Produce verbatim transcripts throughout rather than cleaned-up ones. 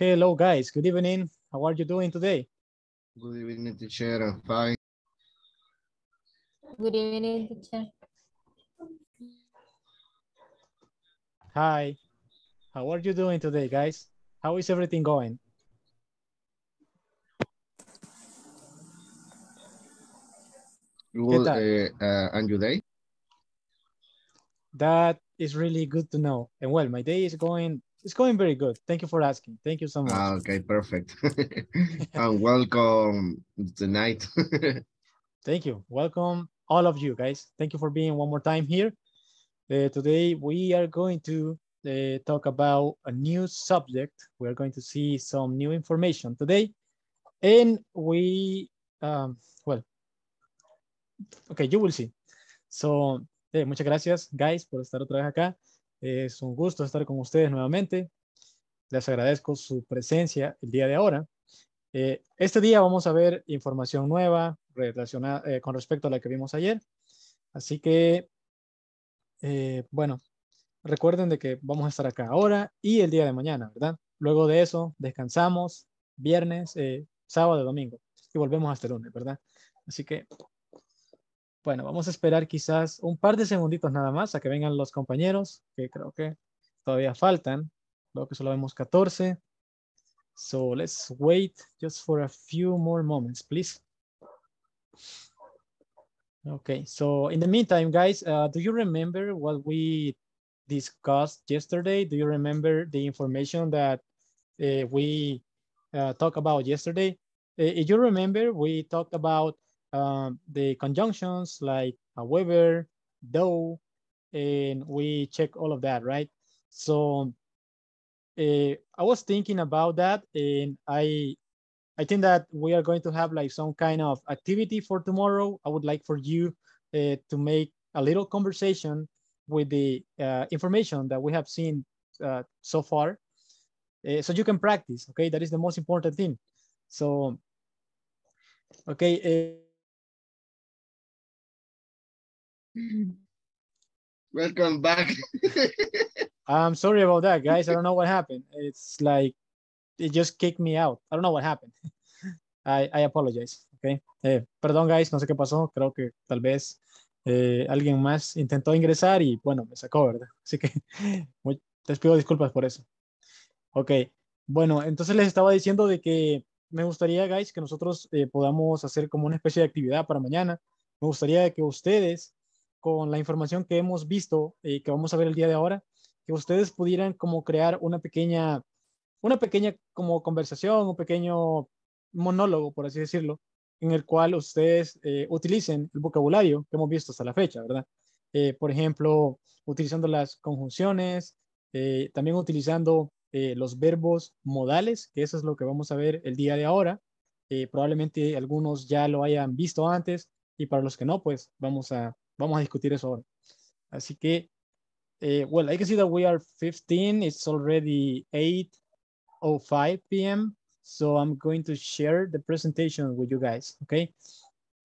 Hello, guys. Good evening. How are you doing today? Good evening, teacher. I'm fine. Good evening, teacher. Hi. How are you doing today, guys? How is everything going? Good, uh, uh, and your day? That is really good to know. And well, my day is going, it's going very good. Thank you for asking. Thank you so much. Ah, okay, perfect. And welcome tonight. Thank you. Welcome all of you guys. Thank you for being one more time here. Uh, today, we are going to uh, talk about a new subject. We're going to see some new information today. And we, um, well, okay, you will see. So, eh, muchas gracias, guys, por estar otra vez acá. Es un gusto estar con ustedes nuevamente. Les agradezco su presencia el día de ahora. Eh, este día vamos a ver información nueva relacionada eh, con respecto a la que vimos ayer. Así que, eh, bueno, recuerden de que vamos a estar acá ahora y el día de mañana, ¿verdad? Luego de eso, descansamos viernes, eh, sábado, domingo y volvemos hasta el lunes, ¿verdad? Así que, bueno, vamos a esperar quizás un par de segunditos nada más a que vengan los compañeros, que creo que todavía faltan. Creo que solo vemos catorce. So let's wait just for a few more moments, please. Okay, so in the meantime, guys, uh, do you remember what we discussed yesterday? Do you remember the information that uh, we uh, talked about yesterday? Uh, if you remember, we talked about Um, the conjunctions like however, though, and we check all of that, right? So uh, I was thinking about that, and I I think that we are going to have like some kind of activity for tomorrow. I would like for you uh, to make a little conversation with the uh, information that we have seen uh, so far, uh, so you can practice, okay? That is the most important thing. So, okay. Uh, Welcome back. I'm sorry about that, guys. I don't know what happened. It's like it just kicked me out. I don't know what happened. I, I apologize. Okay. Eh, perdón, guys. No sé qué pasó. Creo que tal vez eh, alguien más intentó ingresar y bueno, me sacó, ¿verdad? Así que muy, les pido disculpas por eso. Ok. Bueno, entonces les estaba diciendo de que me gustaría, guys, que nosotros eh, podamos hacer como una especie de actividad para mañana. Me gustaría que ustedes, con la información que hemos visto y eh, que vamos a ver el día de ahora, que ustedes pudieran como crear una pequeña, una pequeña como conversación, un pequeño monólogo, por así decirlo, en el cual ustedes eh, utilicen el vocabulario que hemos visto hasta la fecha, ¿verdad? Eh, por ejemplo, utilizando las conjunciones, eh, también utilizando eh, los verbos modales, que eso es lo que vamos a ver el día de ahora. Eh, probablemente algunos ya lo hayan visto antes y para los que no, pues vamos a Vamos a discutir eso ahora. Así que, eh, well, I can see that we are fifteen. It's already eight oh five p m So I'm going to share the presentation with you guys, okay?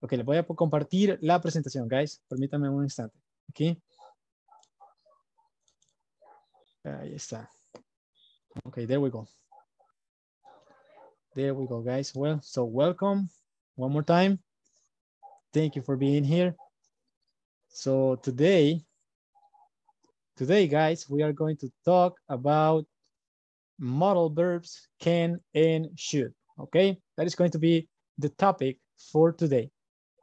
Okay, les voy a compartir la presentación, guys. Permítanme un instante, aquí. Ahí está. Okay, there we go. There we go, guys. Well, so welcome one more time. Thank you for being here. So today, today, guys, we are going to talk about modal verbs can and should, okay? That is going to be the topic for today.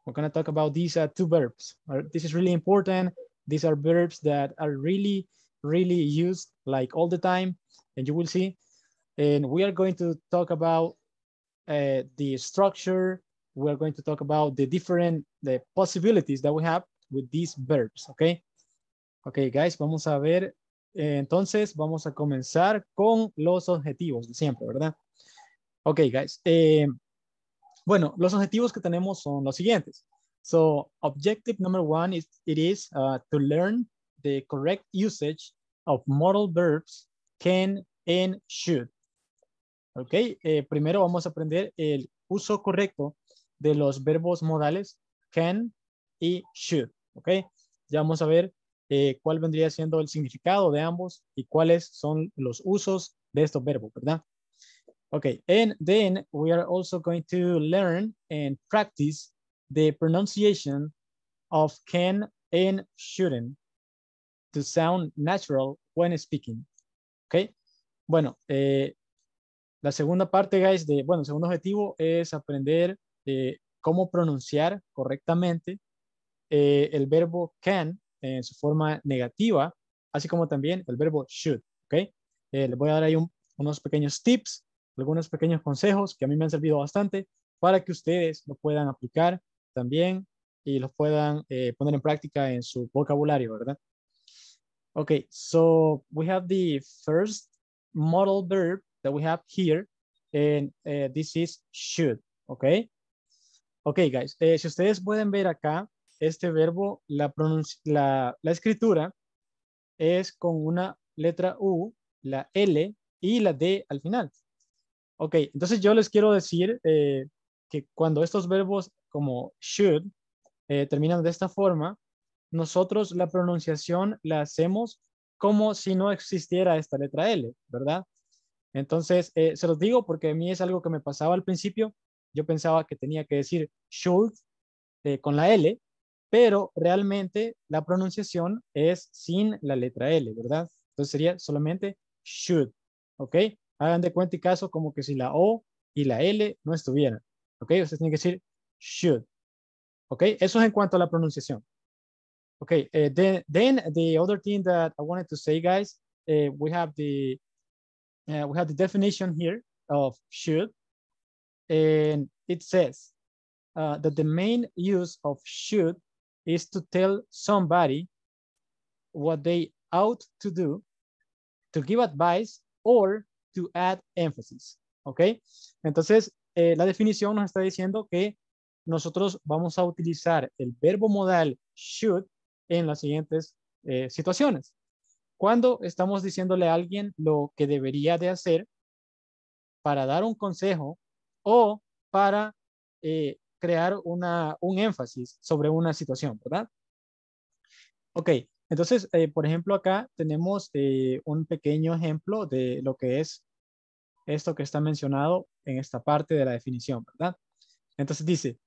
We're going to talk about these uh, two verbs. This is really important. These are verbs that are really, really used like all the time, and you will see. And we are going to talk about uh, the structure. We're going to talk about the different the possibilities that we have with these verbs, okay? Okay, guys, vamos a ver, eh, entonces vamos a comenzar con los objetivos de siempre, ¿verdad? Ok, guys, eh, bueno, los objetivos que tenemos son los siguientes. So, objective number one is, it is uh, to learn the correct usage of modal verbs can and should. Ok, eh, primero vamos a aprender el uso correcto de los verbos modales can y should. ¿Ok? Ya vamos a ver eh, cuál vendría siendo el significado de ambos y cuáles son los usos de estos verbos, ¿verdad? Okay, and then we are also going to learn and practice the pronunciation of can and shouldn't to sound natural when speaking. Okay, bueno, eh, la segunda parte, guys, de, bueno, el segundo objetivo es aprender eh, cómo pronunciar correctamente eh, el verbo can en su forma negativa, así como también el verbo should. Okay, eh, les voy a dar ahí un, unos pequeños tips, algunos pequeños consejos que a mí me han servido bastante para que ustedes lo puedan aplicar también y los puedan eh, poner en práctica en su vocabulario, ¿verdad? Okay, so we have the first modal verb that we have here, and uh, this is should, okay? Okay, guys, eh, si ustedes pueden ver acá, este verbo, la, la, la escritura es con una letra U, la L y la D al final. Ok, entonces yo les quiero decir eh, que cuando estos verbos como should eh, terminan de esta forma, nosotros la pronunciación la hacemos como si no existiera esta letra L, ¿verdad? Entonces, eh, se los digo porque a mí es algo que me pasaba al principio. Yo pensaba que tenía que decir should eh, con la L, pero realmente la pronunciación es sin la letra L, ¿verdad? Entonces sería solamente should, ¿ok? Hagan de cuenta y caso como que si la O y la L no estuvieran. ¿Ok? Ustedes tienen que decir should. ¿Ok? Eso es en cuanto a la pronunciación. ¿Ok? Uh, then, then the other thing that I wanted to say, guys, uh, we have the uh, we have the definition here of should, and it says uh, that the main use of should is to tell somebody what they ought to do, to give advice, or to add emphasis, ¿ok? Entonces, eh, la definición nos está diciendo que nosotros vamos a utilizar el verbo modal should en las siguientes eh, situaciones. Cuando estamos diciéndole a alguien lo que debería de hacer para dar un consejo o para eh, crear una, un énfasis sobre una situación, ¿verdad? Ok. Entonces, eh, por ejemplo, acá tenemos eh, un pequeño ejemplo de lo que es esto que está mencionado en esta parte de la definición, ¿verdad? Entonces dice,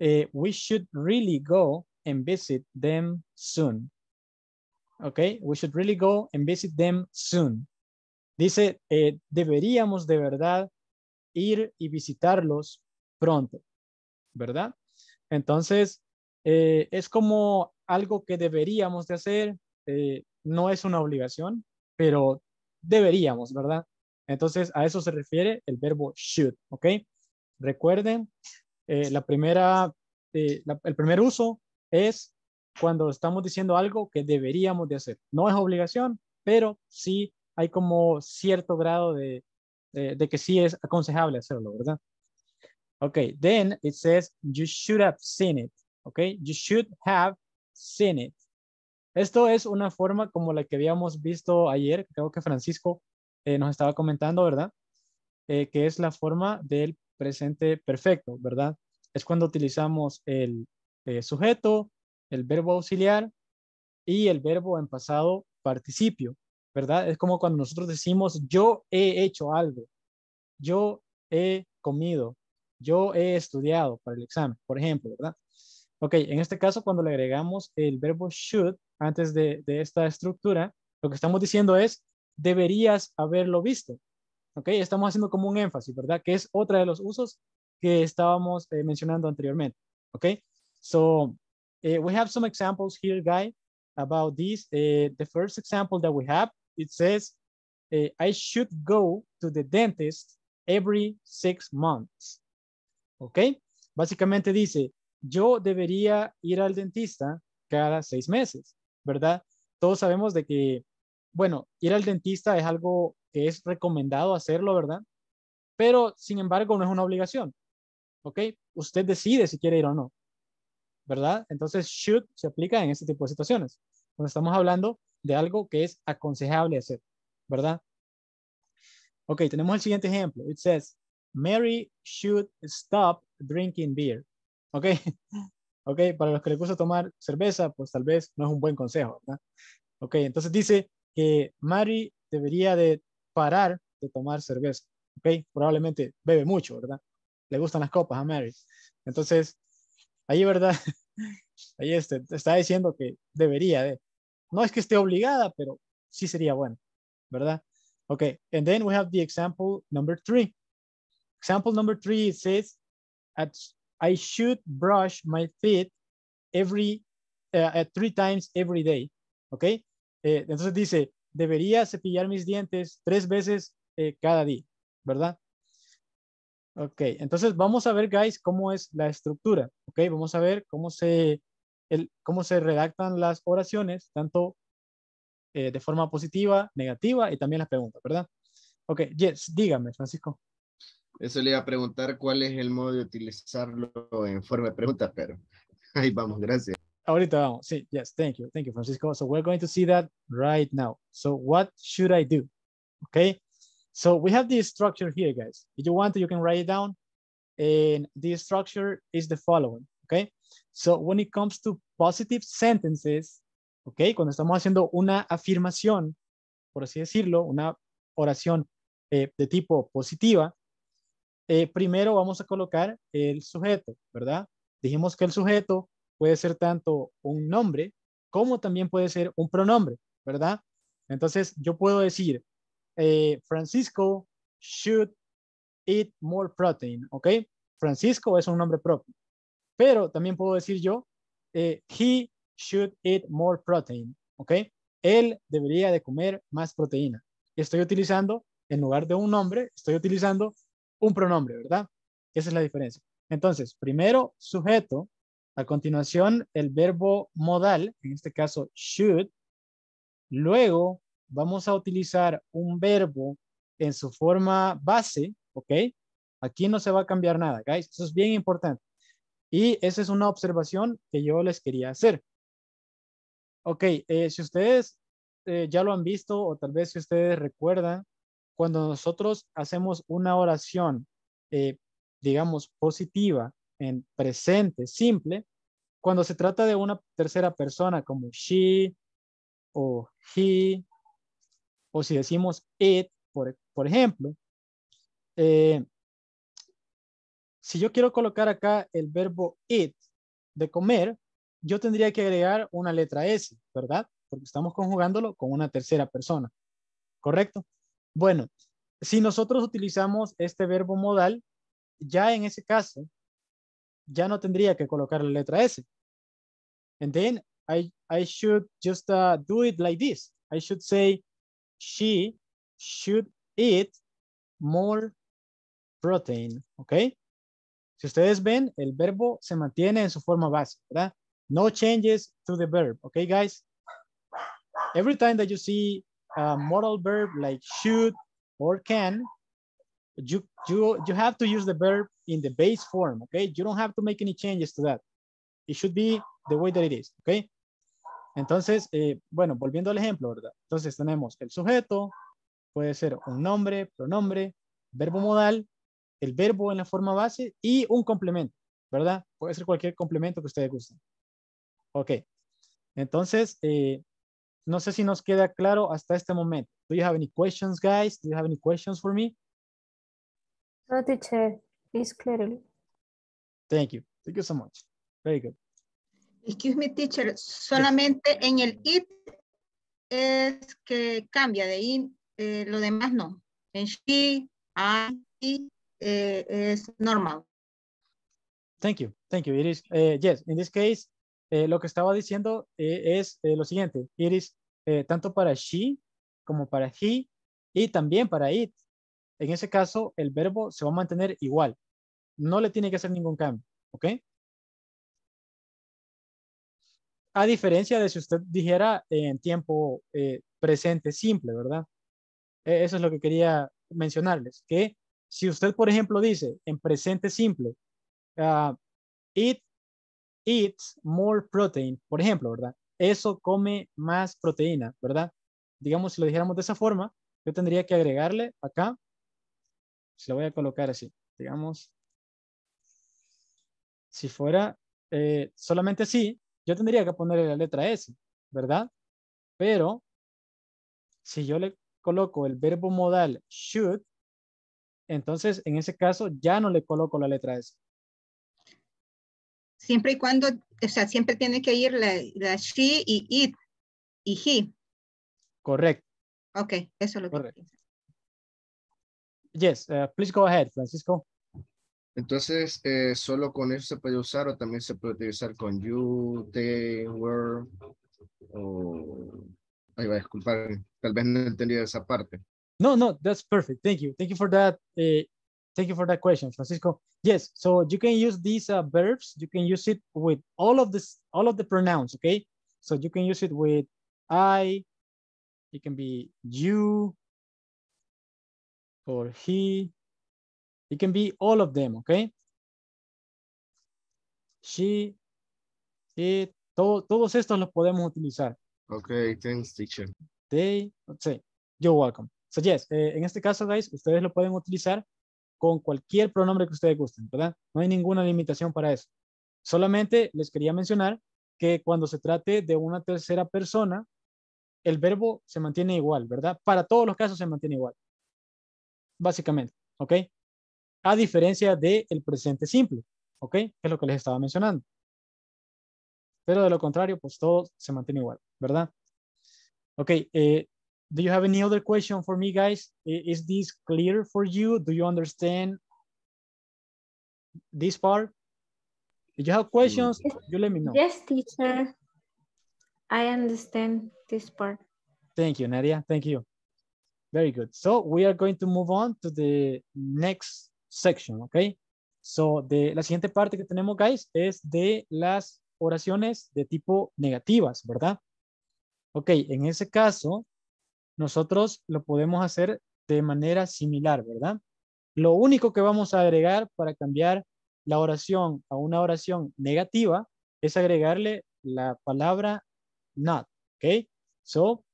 eh, we should really go and visit them soon. ¿Ok? We should really go and visit them soon. Dice, eh, deberíamos de verdad ir y visitarlos pronto, ¿verdad? Entonces, eh, es como algo que deberíamos de hacer, eh, no es una obligación, pero deberíamos, ¿verdad? Entonces, a eso se refiere el verbo should, ¿ok? Recuerden, eh, la primera, eh, la, el primer uso es cuando estamos diciendo algo que deberíamos de hacer. No es obligación, pero sí hay como cierto grado de, de, de que sí es aconsejable hacerlo, ¿verdad? Ok, then it says, you should have seen it, ¿ok? You should have seen it. Esto es una forma como la que habíamos visto ayer, creo que Francisco eh, nos estaba comentando, ¿verdad? Eh, que es la forma del presente perfecto, ¿verdad? Es cuando utilizamos el eh, sujeto, el verbo auxiliar y el verbo en pasado participio, ¿verdad? Es como cuando nosotros decimos yo he hecho algo, yo he comido, yo he estudiado para el examen, por ejemplo, ¿verdad? Ok, en este caso cuando le agregamos el verbo should antes de, de esta estructura, lo que estamos diciendo es deberías haberlo visto. Ok, estamos haciendo como un énfasis, ¿verdad? Que es otra de los usos que estábamos eh, mencionando anteriormente. Ok, so eh, we have some examples here, guys, about this. Eh, the first example that we have, it says, eh, I should go to the dentist every six months. Ok, básicamente dice, yo debería ir al dentista cada seis meses, ¿verdad? Todos sabemos de que, bueno, ir al dentista es algo que es recomendado hacerlo, ¿verdad? Pero, sin embargo, no es una obligación, ¿ok? Usted decide si quiere ir o no, ¿verdad? Entonces, should se aplica en este tipo de situaciones, donde estamos hablando de algo que es aconsejable hacer, ¿verdad? Ok, tenemos el siguiente ejemplo. It says, Mary should stop drinking beer. Ok, ok, para los que les gusta tomar cerveza, pues tal vez no es un buen consejo, ¿verdad? Ok, entonces dice que Mary debería de parar de tomar cerveza, ¿okay? Probablemente bebe mucho, ¿verdad? Le gustan las copas a Mary. Entonces, ahí, ¿verdad? Ahí este, está diciendo que debería de. No es que esté obligada, pero sí sería bueno, ¿verdad? Okay, and then we have the example number three. Example number three says, I should brush my teeth every, uh, three times every day, okay? Eh, entonces dice, debería cepillar mis dientes tres veces eh, cada día, ¿verdad? Ok, entonces vamos a ver, guys, cómo es la estructura, ok, vamos a ver cómo se, el, cómo se redactan las oraciones, tanto eh, de forma positiva, negativa y también las preguntas, ¿verdad? Ok, yes, dígame, Francisco. Eso le iba a preguntar cuál es el modo de utilizarlo en forma de pregunta, pero ahí vamos, gracias. Ahorita vamos, sí, yes, thank you, thank you, Francisco. So we're going to see that right now. So what should I do? Okay. So we have this structure here, guys. If you want to, you can write it down. And the structure is the following, okay? So when it comes to positive sentences, okay, cuando estamos haciendo una afirmación, por así decirlo, una oración eh, de tipo positiva, eh, primero vamos a colocar el sujeto, ¿verdad? Dijimos que el sujeto puede ser tanto un nombre como también puede ser un pronombre, ¿verdad? Entonces yo puedo decir, Eh, Francisco should eat more protein, ¿ok? Francisco es un nombre propio, pero también puedo decir yo, eh, he should eat more protein, ¿ok? Él debería de comer más proteína. Estoy utilizando, en lugar de un nombre, estoy utilizando un pronombre, ¿verdad? Esa es la diferencia. Entonces, primero sujeto, a continuación el verbo modal, en este caso should, luego vamos a utilizar un verbo en su forma base, ¿ok? Aquí no se va a cambiar nada, guys. Eso es bien importante. Y esa es una observación que yo les quería hacer. Ok, eh, si ustedes eh, ya lo han visto o tal vez si ustedes recuerdan, cuando nosotros hacemos una oración, eh, digamos, positiva en presente, simple, cuando se trata de una tercera persona como she o he, o si decimos it, por, por ejemplo, eh, si yo quiero colocar acá el verbo eat, de comer, yo tendría que agregar una letra S, ¿verdad? Porque estamos conjugándolo con una tercera persona, ¿correcto? Bueno, si nosotros utilizamos este verbo modal, ya en ese caso, ya no tendría que colocar la letra S. And then I, I should just uh, do it like this. I should say, she should eat more protein, ¿ok? Si ustedes ven, el verbo se mantiene en su forma base, ¿verdad? No changes to the verb, ¿ok, guys? Every time that you see a modal verb like should or can, you, you, you have to use the verb in the base form, ¿ok? You don't have to make any changes to that. It should be the way that it is, ¿ok? Entonces, eh, bueno, volviendo al ejemplo, ¿verdad? Entonces tenemos el sujeto, puede ser un nombre, pronombre, verbo modal, el verbo en la forma base y un complemento, ¿verdad? Puede ser cualquier complemento que ustedes gusten. Ok, entonces, eh, no sé si nos queda claro hasta este momento. Do you have any questions, guys? Do you have any questions for me? No, teacher, please clearly. Thank you. Thank you so much. Very good. Excuse me, teacher, solamente en el it es que cambia de in, eh, lo demás no. En she, I, I eh, es normal. Thank you, thank you. It is, eh, yes, in this case, eh, lo que estaba diciendo eh, es eh, lo siguiente. It is eh, tanto para she como para he y también para it. En ese caso, el verbo se va a mantener igual. No le tiene que hacer ningún cambio, ¿ok? A diferencia de si usted dijera en tiempo eh, presente simple, ¿verdad? Eso es lo que quería mencionarles. Que si usted, por ejemplo, dice en presente simple, uh, it eats more protein, por ejemplo, ¿verdad? Eso come más proteína, ¿verdad? Digamos, si lo dijéramos de esa forma, yo tendría que agregarle acá. Se lo voy a colocar así, digamos. Si fuera eh, solamente así, yo tendría que ponerle la letra S, ¿verdad? Pero si yo le coloco el verbo modal should, Entonces, en ese caso, ya no le coloco la letra S. Siempre y cuando, o sea, siempre tiene que ir la, la she y it y he. Correcto. Ok, eso es lo correcto. Que... Yes, uh, please go ahead, Francisco. Entonces, eh, solo con eso se puede usar o también se puede utilizar con you, they, were, o... Ahí va, disculpar, tal vez no entendí esa parte. No, no, that's perfect. Thank you. Thank you for that. Uh, thank you for that question, Francisco. Yes, so you can use these uh, verbs. You can use it with all of this, all of the pronouns, okay? So you can use it with I, it can be you, or he, it can be all of them, okay? She, it, todo, todos estos los podemos utilizar. Okay, thanks, teacher. They, let's say, you're welcome. So yes, eh, en este caso, guys, ustedes lo pueden utilizar con cualquier pronombre que ustedes gusten, ¿verdad? No hay ninguna limitación para eso. Solamente les quería mencionar que cuando se trate de una tercera persona, el verbo se mantiene igual, ¿verdad? Para todos los casos se mantiene igual. Básicamente, ¿ok? A diferencia del presente simple, ¿ok? Que es lo que les estaba mencionando. Pero de lo contrario, pues todo se mantiene igual, ¿verdad? Ok, eh, do you have any other question for me, guys? Is this clear for you? Do you understand this part? If you have questions, yes, you let me know. Yes, teacher. I understand this part. Thank you, Nadia. Thank you. Very good. So we are going to move on to the next section, okay? So de la siguiente parte que tenemos, guys, es de las oraciones de tipo negativas, ¿verdad? Ok, en ese caso, nosotros lo podemos hacer de manera similar, ¿verdad? Lo único que vamos a agregar para cambiar la oración a una oración negativa es agregarle la palabra not, ¿ok? So,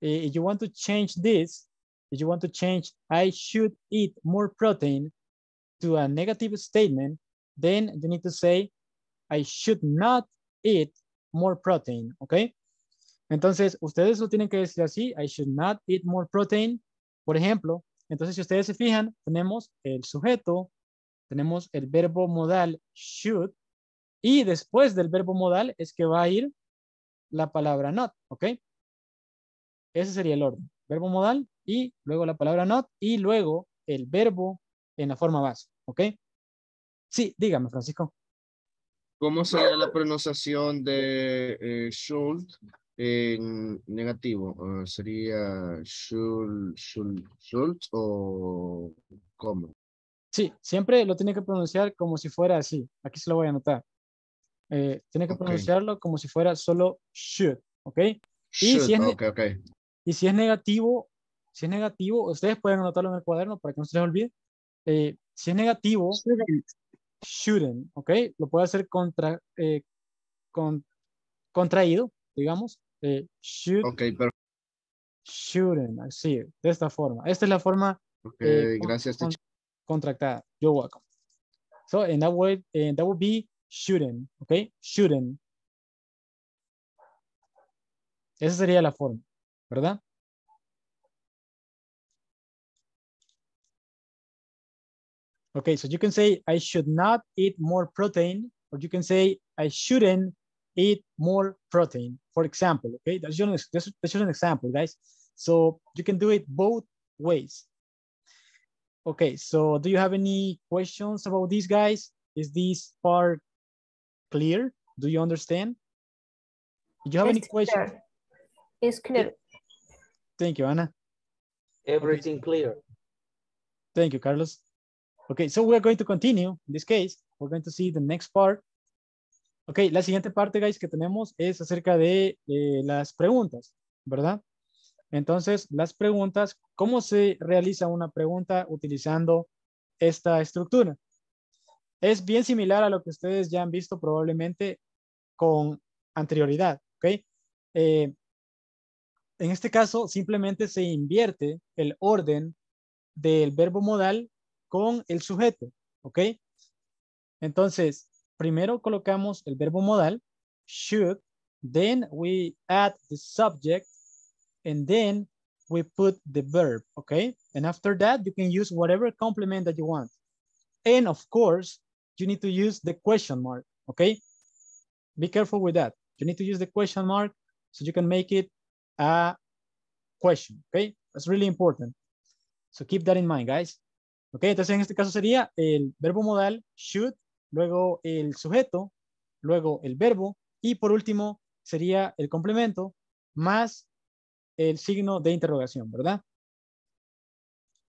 if you want to change this, if you want to change I should eat more protein to a negative statement, then you need to say I should not eat more protein, ¿ok? Entonces, ustedes lo tienen que decir así, I should not eat more protein, por ejemplo. Entonces, si ustedes se fijan, tenemos el sujeto, tenemos el verbo modal should, y después del verbo modal es que va a ir la palabra not, ¿ok? Ese sería el orden, verbo modal, y luego la palabra not, y luego el verbo en la forma base, ¿ok? Sí, dígame, Francisco. ¿Cómo sería la pronunciación de eh, should? En negativo, uh, sería should, should, should o como. Sí, siempre lo tiene que pronunciar como si fuera así. Aquí se lo voy a anotar. Eh, tiene que okay. pronunciarlo como si fuera solo should, ¿ok? Should, y, si es, okay, okay. y si es negativo, si es negativo, ustedes pueden anotarlo en el cuaderno para que no se les olvide. Eh, si es negativo, shouldn't, shouldn't, ¿ok? Lo puede hacer contra, eh, con, contraído, digamos. Eh, should, okay, pero... shouldn't, así, de esta forma. Esta es la forma okay, eh, gracias, con, contractada. You're welcome. So, and that would, and that would be shouldn't, okay? Shouldn't. Esa sería la forma, ¿verdad? Okay, so you can say, I should not eat more protein, or you can say, I shouldn't eat more protein, for example, okay? That's just, that's just an example, guys. So you can do it both ways. Okay, so do you have any questions about these, guys? Is this part clear? Do you understand? Do you have it's any questions? Clear. It's clear. Thank you, Ana. Everything okay. clear. Thank you, Carlos. Okay, so we're going to continue. In this case, we're going to see the next part. Ok, la siguiente parte, guys, que tenemos es acerca de eh, las preguntas, ¿verdad? Entonces, las preguntas, ¿cómo se realiza una pregunta utilizando esta estructura? Es bien similar a lo que ustedes ya han visto probablemente con anterioridad, ¿ok? Eh, en este caso, simplemente se invierte el orden del verbo modal con el sujeto, ¿ok? Entonces, primero colocamos el verbo modal, should, then we add the subject, and then we put the verb, okay? And after that, you can use whatever complement that you want. And of course, you need to use the question mark, okay? Be careful with that. You need to use the question mark so you can make it a question, okay? That's really important. So keep that in mind, guys. Okay, entonces en este caso sería el verbo modal, should, luego el sujeto, luego el verbo, y por último sería el complemento más el signo de interrogación, ¿verdad?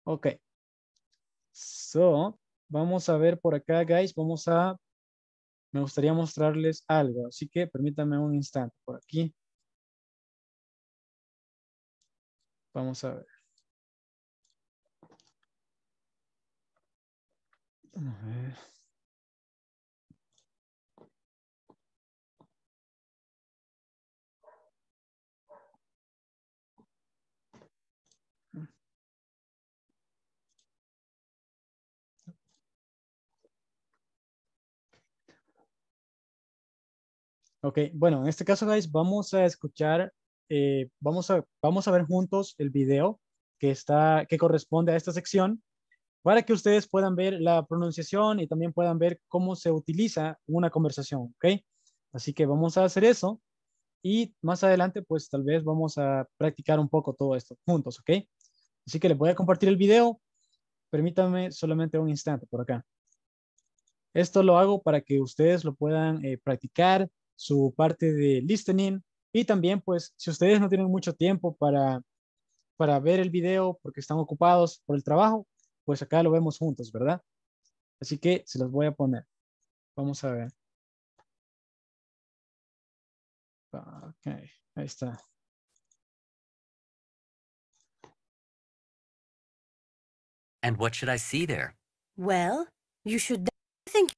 Ok. So, vamos a ver por acá, guys. Vamos a... Me gustaría mostrarles algo, así que permítanme un instante por aquí. Vamos a ver. A ver. Ok, bueno, en este caso, guys, vamos a escuchar, eh, vamos, a, vamos a ver juntos el video que, está, que corresponde a esta sección para que ustedes puedan ver la pronunciación y también puedan ver cómo se utiliza una conversación, ¿ok? Así que vamos a hacer eso y más adelante, pues, tal vez vamos a practicar un poco todo esto juntos, ¿ok? Así que les voy a compartir el video. Permítanme solamente un instante por acá. Esto lo hago para que ustedes lo puedan eh, practicar, su parte de listening, y también pues si ustedes no tienen mucho tiempo para, para ver el video porque están ocupados por el trabajo, pues acá lo vemos juntos, ¿verdad? Así que se los voy a poner. Vamos a ver. Ok, ahí está. And what should I see there? Well, you should think.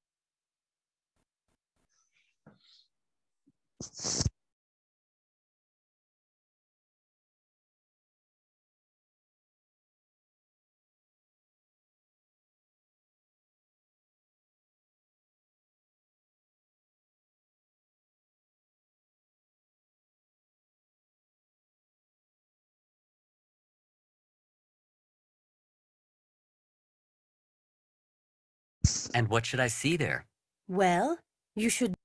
And what should I see there? Well, you should.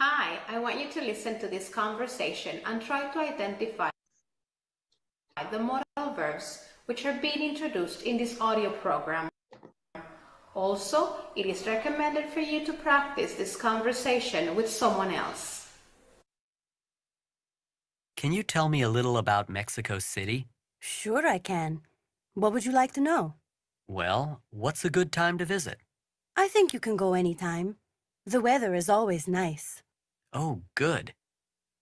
Hi, I want you to listen to this conversation and try to identify the modal verbs which are being introduced in this audio program. Also, it is recommended for you to practice this conversation with someone else. Can you tell me a little about Mexico City? Sure I can. What would you like to know? Well, what's a good time to visit? I think you can go anytime. The weather is always nice. Oh, good.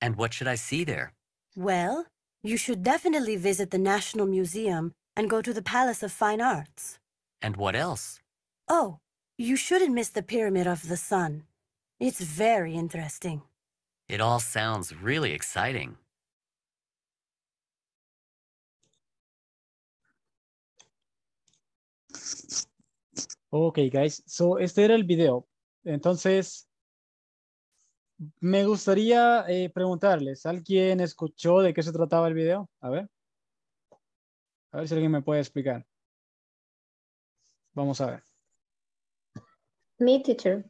And what should I see there? Well, you should definitely visit the National Museum and go to the Palace of Fine Arts. And what else? Oh, you shouldn't miss the Pyramid of the Sun. It's very interesting. It all sounds really exciting. Ok, guys. So, este era el video. Entonces, me gustaría eh, preguntarles, ¿alguien escuchó de qué se trataba el video? A ver. A ver si alguien me puede explicar. Vamos a ver. Me, teacher.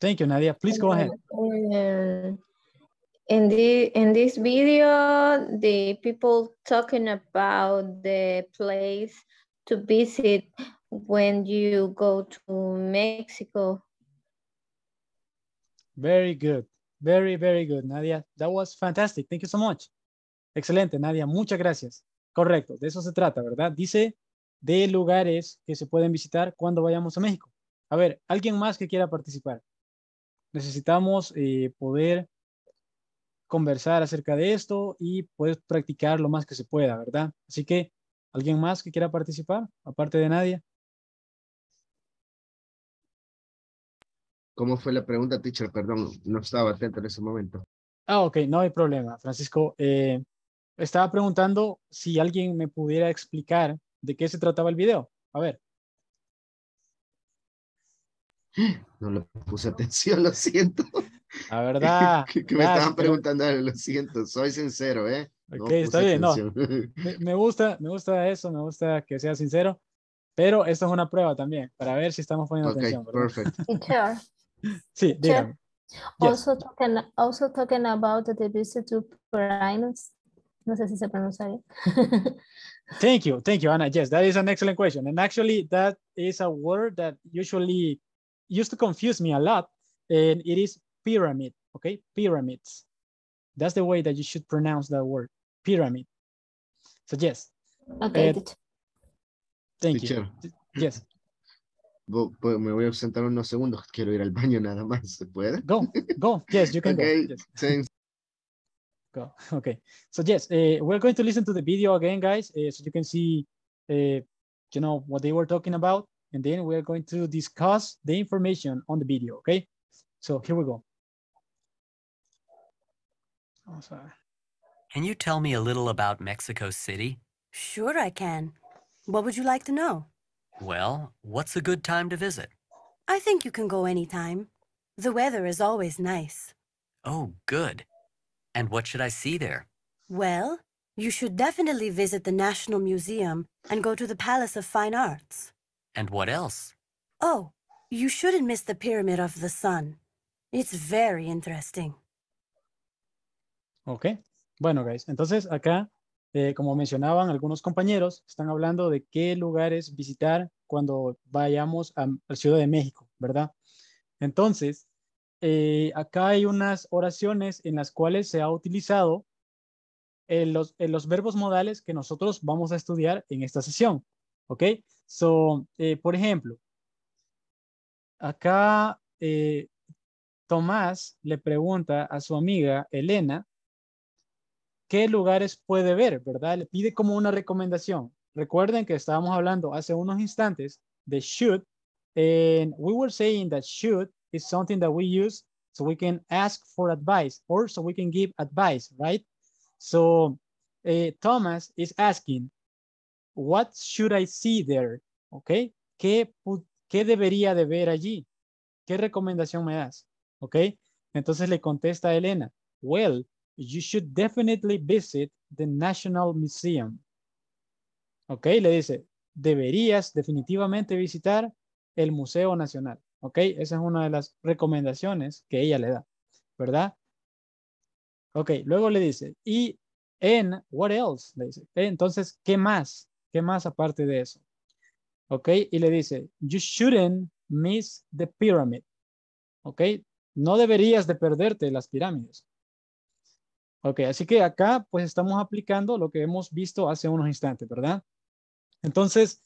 Thank you, Nadia. Please go ahead. Um, in, the, in this video, the people talking about the place to visit when you go to Mexico. Very good. Very, very good, Nadia. That was fantastic. Thank you so much. Excelente, Nadia. Muchas gracias. Correcto. De eso se trata, ¿verdad? Dice de lugares que se pueden visitar cuando vayamos a México. A ver, ¿alguien más que quiera participar? Necesitamos eh, poder conversar acerca de esto y poder practicar lo más que se pueda, ¿verdad? Así que, ¿alguien más que quiera participar? Aparte de Nadia. ¿Cómo fue la pregunta, teacher? Perdón, no estaba atento en ese momento. Ah, ok, no hay problema, Francisco. Eh, estaba preguntando si alguien me pudiera explicar de qué se trataba el video. A ver. No le puse atención, lo siento. La verdad. que, que me verdad, estaban preguntando, pero... lo siento, soy sincero, ¿eh? Ok, no, está bien, atención. No. Me, me gusta, me gusta eso, me gusta que sea sincero, pero esto es una prueba también, para ver si estamos poniendo okay, atención. Ok, perfecto. Sí, dígame. Also, yes. talking, also talking about the visit to Piraeus. No sé si se pronuncia bien. Thank you, thank you, Anna. Yes, that is an excellent question. And actually, that is a word that usually used to confuse me a lot. And it is pyramid, okay? Pyramids. That's the way that you should pronounce that word, pyramid. So, yes. Okay. Uh, thank Teacher. you. Yes. Me voy a sentar unos segundos. Quiero ir al baño nada más. ¿Se puede? Go, go. Yes, you can okay. go. Yes. Thanks. Go. Okay. So, yes, uh, we're going to listen to the video again, guys, uh, so you can see, uh, you know, what they were talking about. And then we're going to discuss the information on the video, okay? So, here we go. Oh, sorry. Can you tell me a little about Mexico City? Sure, I can. What would you like to know? Well, what's a good time to visit? I think you can go anytime. The weather is always nice. Oh, good. And what should I see there? Well, you should definitely visit the National Museum and go to the Palace of Fine Arts. And what else? Oh, you shouldn't miss the Pyramid of the Sun. It's very interesting. Ok, bueno, guys, entonces acá, eh, como mencionaban algunos compañeros, están hablando de qué lugares visitar cuando vayamos a la Ciudad de México, ¿verdad? Entonces, Eh, acá hay unas oraciones en las cuales se ha utilizado en los, en los verbos modales que nosotros vamos a estudiar en esta sesión. ¿Ok? So, eh, por ejemplo, acá eh, Tomás le pregunta a su amiga Elena qué lugares puede ver, ¿verdad? Le pide como una recomendación. Recuerden que estábamos hablando hace unos instantes de should, and we were saying that should is something that we use so we can ask for advice or so we can give advice, right? So uh, Thomas is asking, what should I see there? Okay, ¿Qué, ¿qué debería de ver allí? ¿Qué recomendación me das? Okay, entonces le contesta a Elena, well, you should definitely visit the National Museum. Okay, le dice, deberías definitivamente visitar el Museo Nacional. ¿Ok? Esa es una de las recomendaciones que ella le da, ¿verdad? Ok, luego le dice, y en, what else? Le dice, entonces, ¿qué más? ¿Qué más aparte de eso? Ok, y le dice, you shouldn't miss the pyramid. Ok, no deberías de perderte las pirámides. Ok, así que acá pues estamos aplicando lo que hemos visto hace unos instantes, ¿verdad? Entonces,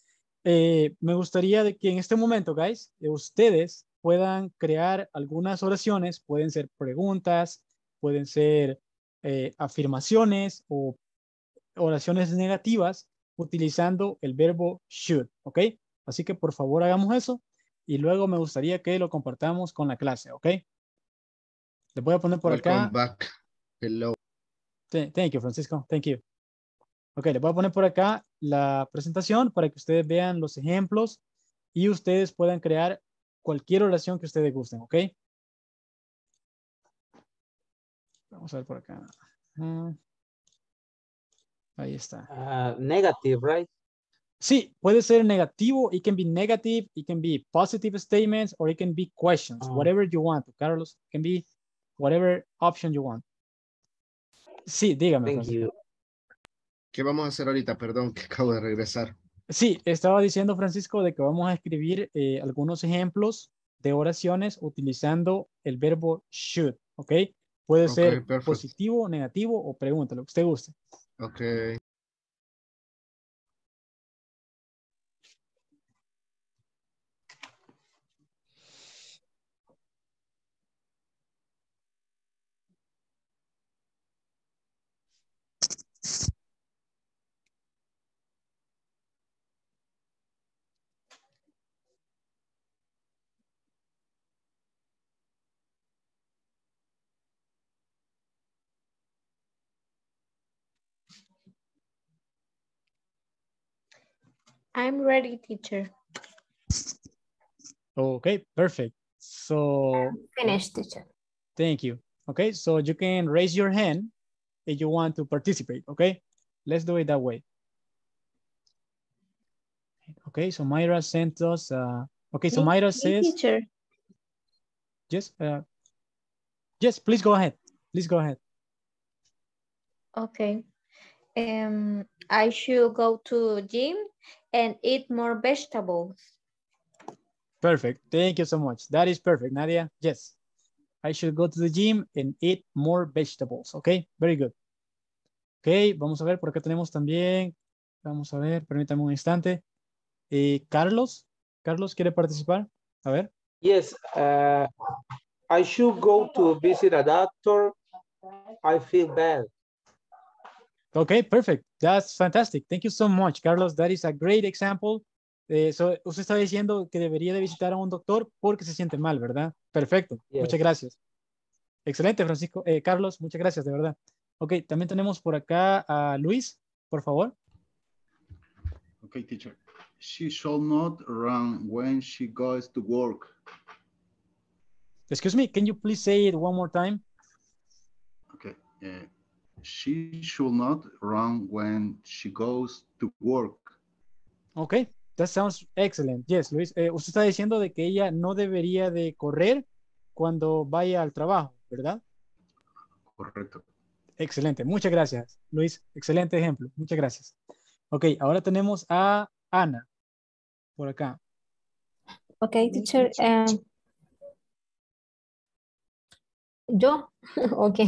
Eh, me gustaría de que en este momento, guys, eh, ustedes puedan crear algunas oraciones, pueden ser preguntas, pueden ser eh, afirmaciones o oraciones negativas utilizando el verbo should, ¿ok? Así que por favor hagamos eso y luego me gustaría que lo compartamos con la clase, ¿ok? Les voy a poner por Welcome acá. Back. Hello. Th- thank you, Francisco. Thank you. Ok, les voy a poner por acá la presentación para que ustedes vean los ejemplos y ustedes puedan crear cualquier oración que ustedes gusten, ¿ok? Vamos a ver por acá. Uh, ahí está. Uh, negative, right? Sí, puede ser negativo. It can be negative. It can be positive statements or it can be questions. Uh, whatever you want, Carlos. It can be whatever option you want. Sí, dígame. Thank you. ¿Qué vamos a hacer ahorita? Perdón, que acabo de regresar. Sí, estaba diciendo, Francisco, de que vamos a escribir eh, algunos ejemplos de oraciones utilizando el verbo should, ¿ok? Puede okay, ser perfect. positivo, negativo o pregunta, lo que usted guste. Ok. I'm ready, teacher. Okay, perfect. So... I'm finished, teacher. Thank you. Okay, so you can raise your hand if you want to participate, okay? Let's do it that way. Okay, so Mayra sent us, uh, okay, so Mayra says. Teacher. Yes, uh, yes, please go ahead. Please go ahead. Okay, um, I should go to gym and eat more vegetables. Perfect, thank you so much. That is perfect, Nadia, yes. I should go to the gym and eat more vegetables. Okay, very good. Ok, vamos a ver, por acá tenemos también, vamos a ver, permítame un instante. Eh, Carlos, Carlos, ¿quiere participar? A ver. Yes, uh, I should go to visit a doctor. I feel bad. Ok, perfect. That's fantastic. Thank you so much, Carlos. That is a great example. Eh, so, usted está diciendo que debería de visitar a un doctor porque se siente mal, ¿verdad? Perfecto, yes. Muchas gracias. Excelente, Francisco. Eh, Carlos, muchas gracias, de verdad. Ok, también tenemos por acá a Luis, por favor. Ok, teacher. She shall not run when she goes to work. Excuse me, can you please say it one more time? Ok. Uh, she shall not run when she goes to work. Ok. That sounds excellent. Yes, Luis. Eh, usted está diciendo de que ella no debería de correr cuando vaya al trabajo, ¿verdad? Correcto. Excelente. Muchas gracias, Luis. Excelente ejemplo. Muchas gracias. Ok, ahora tenemos a Ana por acá. Ok, teacher. Um, yo. Ok.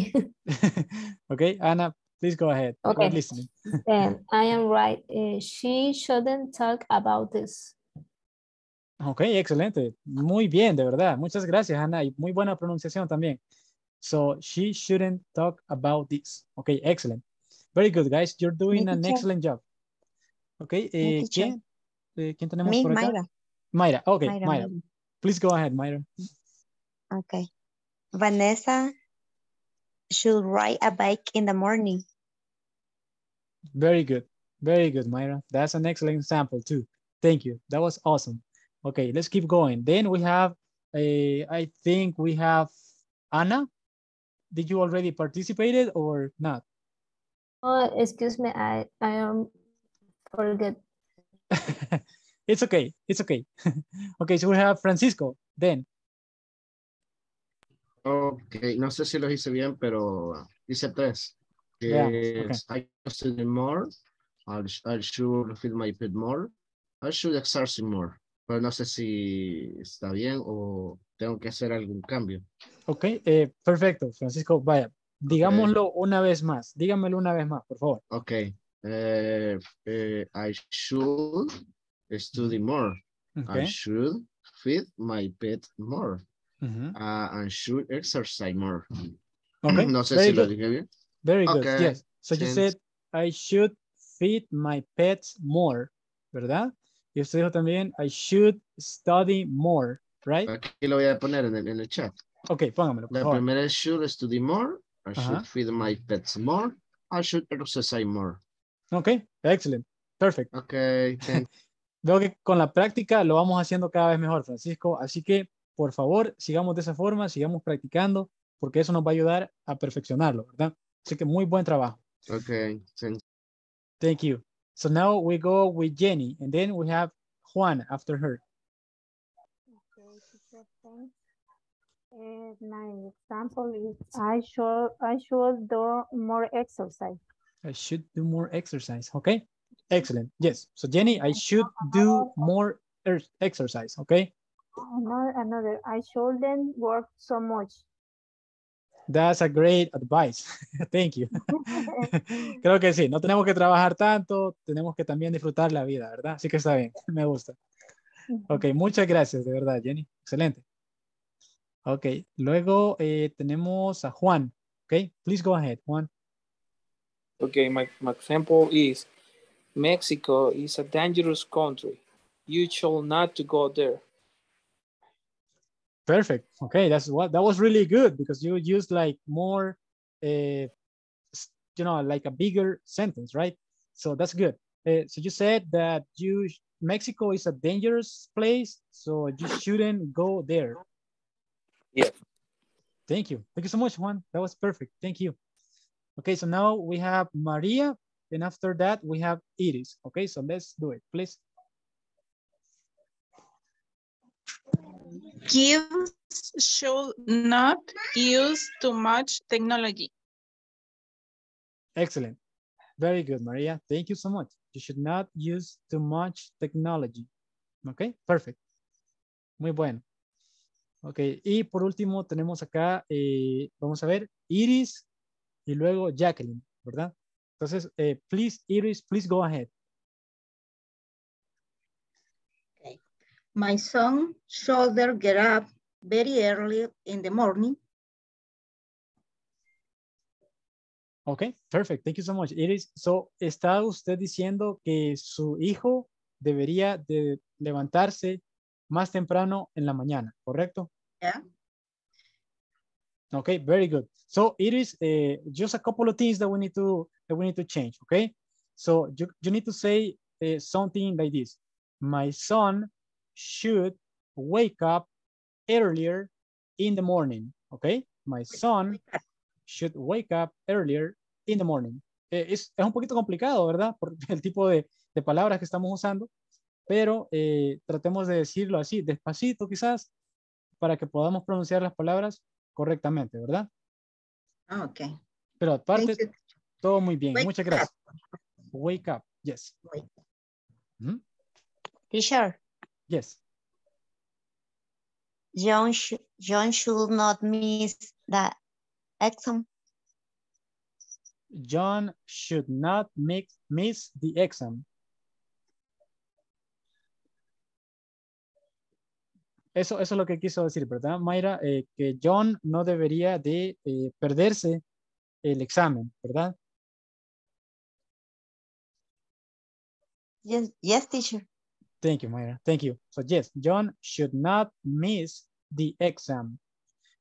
Ok, Ana. Please go ahead. Okay. Listening. Then I am right. Uh, she shouldn't talk about this. Ok, excelente. Muy bien, de verdad. Muchas gracias, Ana. Y muy buena pronunciación también. So, she shouldn't talk about this. Ok, excellent. Very good, guys. You're doing Me an teacher. excellent job. Ok, eh, ¿quién, eh, ¿quién tenemos Me, por acá? Mayra. Mayra, ok, Mayra, Mayra. Mayra. Please go ahead, Mayra. Ok. Vanessa should ride a bike in the morning. Very good. Very good, Mayra. That's an excellent example too. Thank you. That was awesome. Okay, let's keep going. Then we have, a, I think we have Anna. Did you already participated or not? Oh, excuse me. I, I um, forget. It's okay. It's okay. Okay, so we have Francisco then. Ok, no sé si los hice bien, pero hice tres. Yeah, yes, okay. I should do more. I, I should feed my pet more. I should exercise more. Pero no sé si está bien o tengo que hacer algún cambio. Ok, eh, perfecto, Francisco. Vaya, digámoslo okay. una vez más. Dígamelo una vez más, por favor. Ok. Eh, eh, I should study more. Okay. I should feed my pet more. Uh-huh. uh, and should exercise more. Okay. No sé Very si good. lo dije bien. Very okay. good. Yes. So Change. you said I should feed my pets more, ¿verdad? Y usted dijo también I should study more, right? Aquí lo voy a poner en el, en el chat. Okay, póngamelo. La primera es should study more. I uh-huh. should feed my pets more. I should exercise more. Okay, excellent. Perfect. Okay. Veo que con la práctica lo vamos haciendo cada vez mejor, Francisco. Así que por favor, sigamos de esa forma, sigamos practicando, porque eso nos va a ayudar a perfeccionarlo, ¿verdad? Así que muy buen trabajo. Okay, thank you. Thank you. So now we go with Jenny, and then we have Juan after her. Okay, teacher, thanks. Uh, my example is I should, I should do more exercise. I should do more exercise, okay? Excellent, yes. So Jenny, I should do more er exercise, okay? Another, another, I shouldn't work so much. That's a great advice. Thank you. Creo que sí, no tenemos que trabajar tanto, tenemos que también disfrutar la vida, ¿verdad? Así que está bien, me gusta. Ok, muchas gracias, de verdad, Jenny. Excelente. Ok, luego eh, tenemos a Juan. Ok, please go ahead, Juan. Ok, my, my example is, Mexico is a dangerous country. You should not to go there. Perfect. Okay, that's what that was really good because you used like more, uh, you know, like a bigger sentence, right? So that's good. Uh, so you said that you Mexico is a dangerous place, so you shouldn't go there. Yeah. Thank you. Thank you so much, Juan. That was perfect. Thank you. Okay, so now we have Maria, and after that we have Iris. Okay, so let's do it, please. Kids should not use too much technology. Excellent. Very good, Maria. Thank you so much. You should not use too much technology. Okay, perfect. Muy bueno. Ok, y por último tenemos acá, eh, vamos a ver, Iris y luego Jacqueline, ¿verdad? Entonces, eh, please, Iris, please go ahead. Okay. My son should get up very early in the morning. Ok, perfect. Thank you so much, Iris. So, ¿está usted diciendo que su hijo debería de levantarse más temprano en la mañana, correcto? Yeah. Okay, very good. So it is uh, just a couple of things that we need to that we need to change. Okay, so you you need to say uh, something like this: my son should wake up earlier in the morning. Okay, my son should wake up earlier in the morning. Eh, es es un poquito complicado, ¿verdad? Por el tipo de de palabras que estamos usando. Pero eh, tratemos de decirlo así, despacito quizás, para que podamos pronunciar las palabras correctamente, ¿verdad? Ah, ok. Pero aparte, todo muy bien. Wake Muchas gracias. Up. Wake up, yes. Wake up. Mm-hmm. Teacher. Yes. John, sh John should not miss the exam. John should not make, miss the exam. Eso, eso es lo que quiso decir, ¿verdad, Mayra? Eh, que John no debería de eh, perderse el examen, ¿verdad? Yes, yes, teacher. Thank you, Mayra. Thank you. So, yes, John should not miss the exam.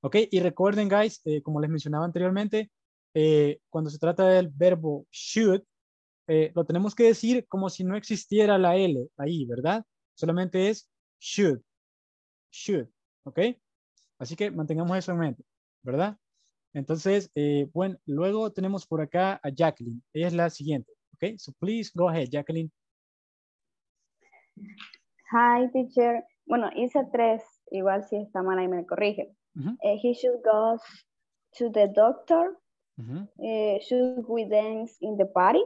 Ok, y recuerden, guys, eh, como les mencionaba anteriormente, eh, cuando se trata del verbo should, eh, lo tenemos que decir como si no existiera la L ahí, ¿verdad? Solamente es should. Should, ¿ok? Así que mantengamos eso en mente, ¿verdad? Entonces, eh, bueno, luego tenemos por acá a Jacqueline. Ella es la siguiente, ¿ok? So, please go ahead, Jacqueline. Hi, teacher. Bueno, hice tres. Igual si está mal ahí me corrige. Uh-huh. uh, he should go to the doctor. Uh-huh. uh, should we dance in the party?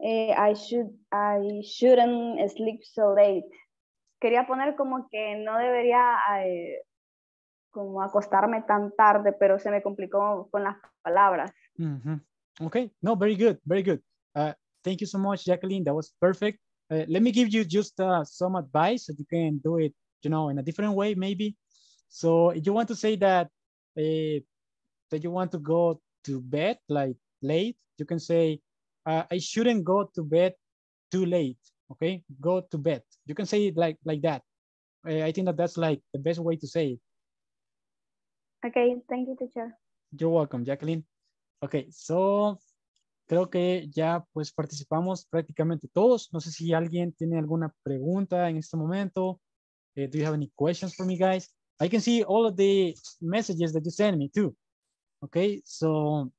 Uh, I, should, I shouldn't sleep so late. Quería poner como que no debería eh, como acostarme tan tarde, pero se me complicó con las palabras. Mm-hmm. Okay, no, very good, very good. Uh, thank you so much, Jacqueline. That was perfect. Uh, let me give you just uh, some advice that you can do it, you know, in a different way, maybe. So if you want to say that uh, that you want to go to bed like late, you can say, uh, I shouldn't go to bed too late. Okay, go to bed. You can say it like like that. Uh, I think that that's like the best way to say it. Okay, thank you, teacher. You're welcome, Jacqueline. Okay, so creo que ya pues participamos prácticamente todos. No sé si alguien tiene alguna pregunta en este momento. Uh, do you have any questions for me, guys? I can see all of the messages that you sent me too. Okay, so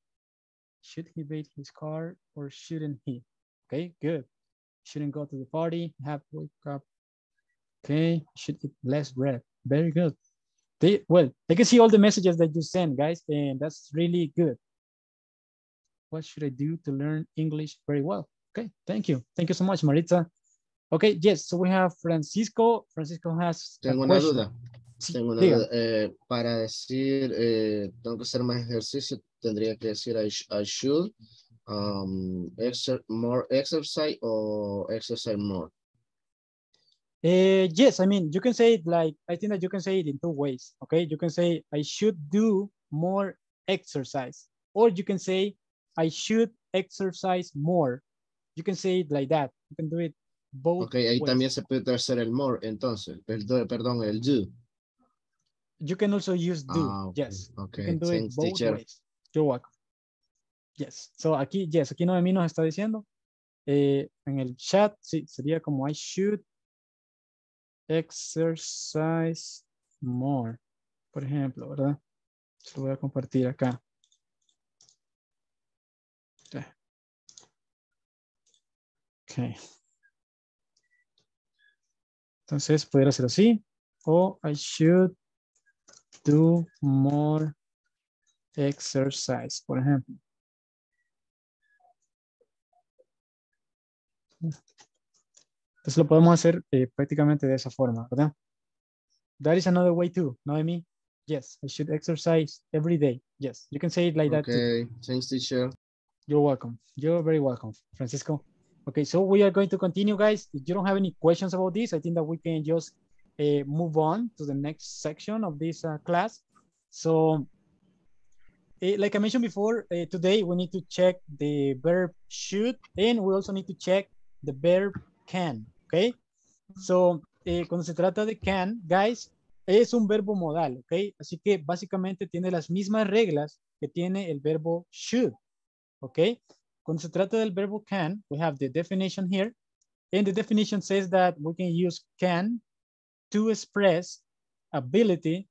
should he bait his car or shouldn't he? Okay, good. Shouldn't go to the party, have wake up. Okay, should eat less bread. Very good. They, well, I can see all the messages that you send, guys, and that's really good. What should I do to learn English very well? Okay, thank you. Thank you so much, Maritza. Okay, yes, so we have Francisco. Francisco has Tengo una question. duda. Sí, Tengo una duda. Eh, para decir, eh, tengo que hacer más ejercicio, tendría que decir I, sh I should. Um, exer more exercise or exercise more? Uh, yes, I mean, you can say it like, I think that you can say it in two ways, okay? You can say, I should do more exercise. Or you can say, I should exercise more. You can say it like that. You can do it both okay, ways. Ahí también se puede hacer el more, entonces. Perdón, perdón el do. You can also use do, ah, okay. yes. Okay. You can do Thanks, it both teacher. ways. You're welcome. Yes, so aquí, yes, aquí Noemí nos está diciendo eh, en el chat, sí, sería como I should exercise more, por ejemplo, ¿verdad? Se lo voy a compartir acá. Ok. Entonces, pudiera hacer así. O I should do more exercise, por ejemplo. Entonces lo podemos hacer eh, prácticamente de esa forma, ¿verdad? That is another way too, Noemi. Yes, I should exercise every day. Yes, you can say it like okay. that. Okay, thanks teacher. You're welcome. You're very welcome, Francisco. Okay, so we are going to continue, guys. If you don't have any questions about this, I think that we can just uh, move on to the next section of this uh, class. So, uh, like I mentioned before, uh, today we need to check the verb should, and we also need to check the verb can, okay? So, eh, cuando se trata de can, guys, es un verbo modal, ok? Así que básicamente tiene las mismas reglas que tiene el verbo should, ok? Cuando se trata del verbo can, we have the definition here, and the definition says that we can use can to express ability,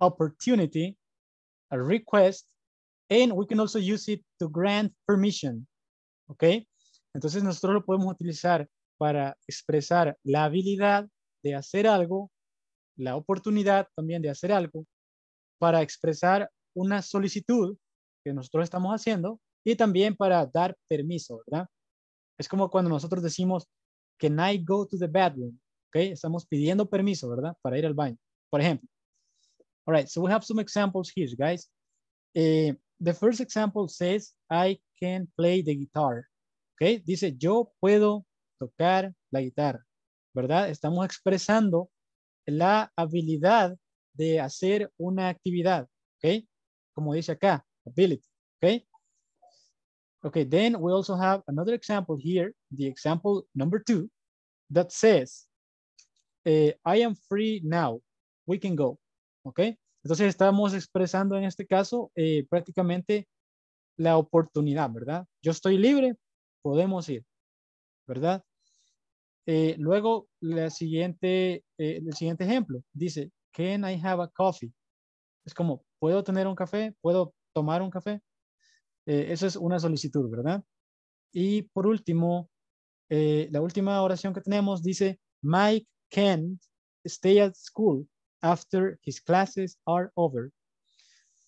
opportunity, a request, and we can also use it to grant permission, ok? Entonces nosotros lo podemos utilizar para expresar la habilidad de hacer algo, la oportunidad también de hacer algo, para expresar una solicitud que nosotros estamos haciendo y también para dar permiso, ¿verdad? Es como cuando nosotros decimos, can I go to the bathroom? Okay, estamos pidiendo permiso, ¿verdad? Para ir al baño, por ejemplo. All right, so we have some examples here, guys. Eh, the first example says, I can play the guitar. Okay, dice, yo puedo tocar la guitarra, ¿verdad? Estamos expresando la habilidad de hacer una actividad, ¿ok? Como dice acá, ability, ¿ok? Okay, then we also have another example here, the example number two, that says, eh, I am free now, we can go, ¿ok? Entonces estamos expresando en este caso eh, prácticamente la oportunidad, ¿verdad? Yo estoy libre, podemos ir, ¿verdad? Eh, luego, la siguiente, eh, el siguiente ejemplo dice, can I have a coffee? Es como, ¿puedo tener un café? ¿Puedo tomar un café? Eh, eso es una solicitud, ¿verdad? Y por último, eh, la última oración que tenemos dice, Mike can't stay at school after his classes are over.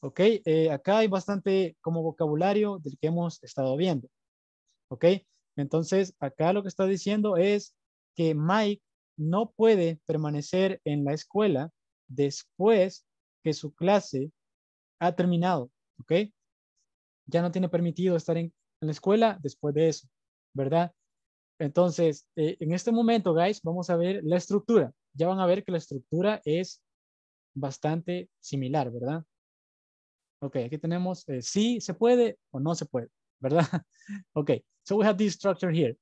Ok, eh, acá hay bastante como vocabulario del que hemos estado viendo. ¿Ok? Entonces, acá lo que está diciendo es que Mike no puede permanecer en la escuela después que su clase ha terminado. ¿Ok? Ya no tiene permitido estar en, en la escuela después de eso, ¿verdad? Entonces, eh, en este momento, guys, vamos a ver la estructura. Ya van a ver que la estructura es bastante similar, ¿verdad? Ok, aquí tenemos eh, sí se puede o no se puede, ¿verdad? Okay, so we have this structure here.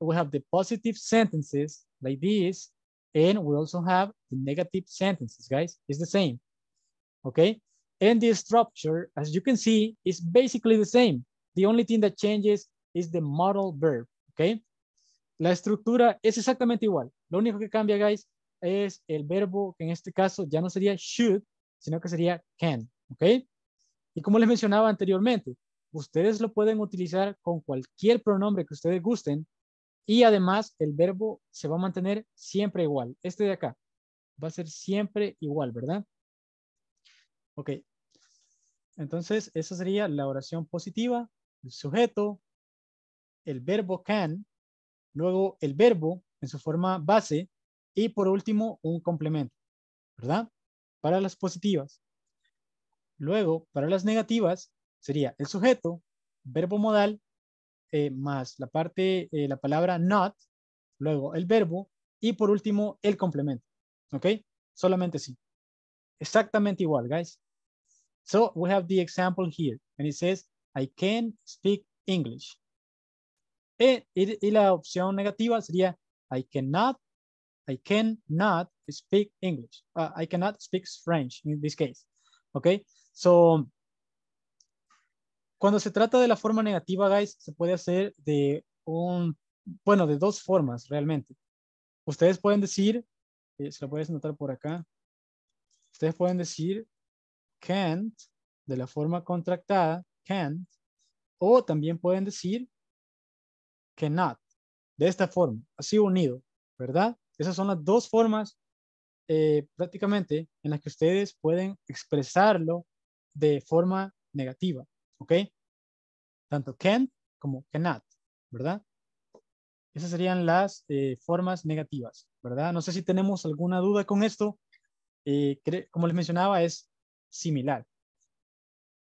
We have the positive sentences like this, and we also have the negative sentences, guys. It's the same, okay? And this structure, as you can see, is basically the same. The only thing that changes is the modal verb, okay? La estructura es exactamente igual. Lo único que cambia, guys, es el verbo, que en este caso ya no sería should, sino que sería can, okay? Y como les mencionaba anteriormente, ustedes lo pueden utilizar con cualquier pronombre que ustedes gusten y además el verbo se va a mantener siempre igual. Este de acá va a ser siempre igual, ¿verdad? Ok. Entonces, esa sería la oración positiva, el sujeto, el verbo can, luego el verbo en su forma base y por último un complemento, ¿verdad? Para las positivas. Luego, para las negativas, sería el sujeto, verbo modal, eh, más la parte, eh, la palabra not, luego el verbo, y por último el complemento, ¿ok? Solamente sí. Exactamente igual, guys. So, we have the example here, and it says, I can speak English. E, y, y la opción negativa sería, I cannot, I cannot speak English. Uh, I cannot speak French, in this case, ¿ok? So, cuando se trata de la forma negativa, guys, se puede hacer de un, bueno, de dos formas realmente. Ustedes pueden decir, eh, se lo puedes anotar por acá. Ustedes pueden decir can't, de la forma contractada, can't, o también pueden decir cannot, de esta forma, así unido, ¿verdad? Esas son las dos formas eh, prácticamente en las que ustedes pueden expresarlo de forma negativa, ¿ok? Tanto can't como cannot, ¿verdad? Esas serían las eh, formas negativas, ¿verdad? No sé si tenemos alguna duda con esto. Eh, como les mencionaba, es similar.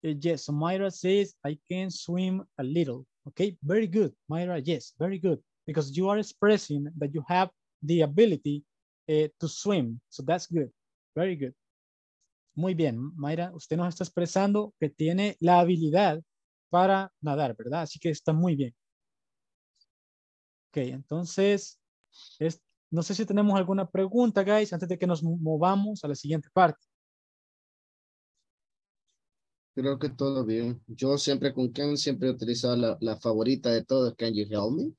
Eh, yes, so Myra says, I can swim a little. Okay, very good, Myra, yes, very good. Because you are expressing that you have the ability eh, to swim. So that's good, very good. Muy bien, Myra, usted nos está expresando que tiene la habilidad para nadar, ¿verdad? Así que está muy bien. Ok, entonces, es, no sé si tenemos alguna pregunta, guys, antes de que nos movamos a la siguiente parte. Creo que todo bien. Yo siempre con Ken siempre he utilizado la, la favorita de todos. Can you help me?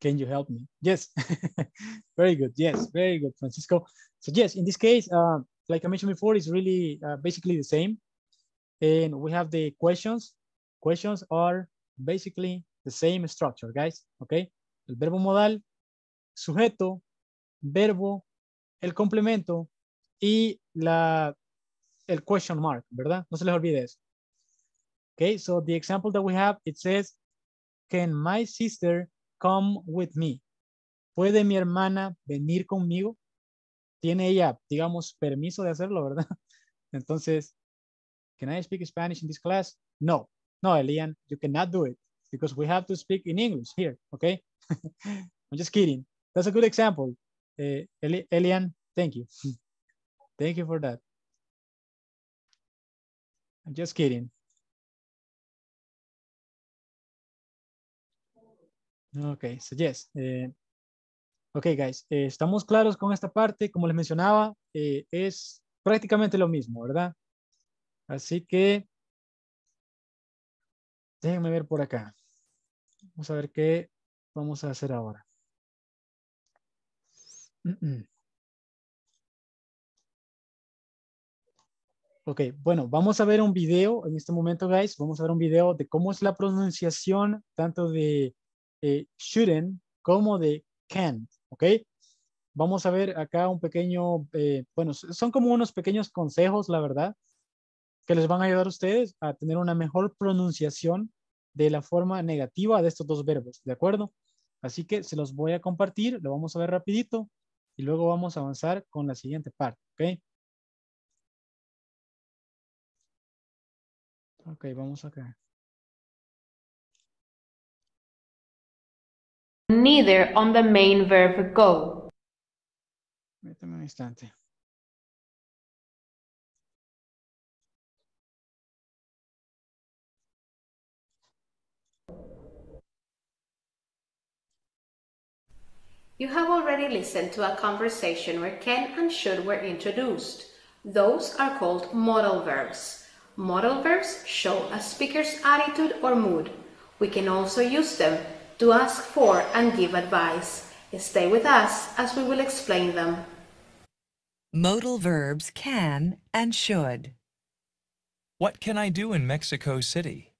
Can you help me? Yes. Very good. Yes, very good, Francisco. So yes, in this case, uh, like I mentioned before, it's really uh, basically the same. And we have the questions. Questions are basically the same structure, guys. Okay. El verbo modal, sujeto, verbo, el complemento y la, el question mark, ¿verdad? No se les olvide eso. Okay, so the example that we have, it says, can my sister come with me? ¿Puede mi hermana venir conmigo? Tiene ella, digamos, permiso de hacerlo, ¿verdad? Entonces, can I speak Spanish in this class? No, no, Elian, you cannot do it because we have to speak in English here, okay? I'm just kidding. That's a good example. Uh, Eli Elian, thank you. Thank you for that. I'm just kidding. Okay, so yes. Uh, okay, guys, eh, estamos claros con esta parte. Como les mencionaba, eh, es prácticamente lo mismo, ¿verdad? Así que déjenme ver por acá. Vamos a ver qué vamos a hacer ahora. Mm-mm. Ok, bueno, vamos a ver un video en este momento, guys. Vamos a ver un video de cómo es la pronunciación tanto de eh, shouldn't como de can't, ok. Vamos a ver acá un pequeño, eh, bueno, son como unos pequeños consejos, la verdad, que les van a ayudar a ustedes a tener una mejor pronunciación de la forma negativa de estos dos verbos, ¿de acuerdo? Así que se los voy a compartir, lo vamos a ver rapidito y luego vamos a avanzar con la siguiente parte, ¿ok? Ok, vamos acá. Neither on the main verb go. Méteme un instante. You have already listened to a conversation where can and should were introduced. Those are called modal verbs. Modal verbs show a speaker's attitude or mood. We can also use them to ask for and give advice. Stay with us as we will explain them. Modal verbs can and should. What can I do in Mexico City?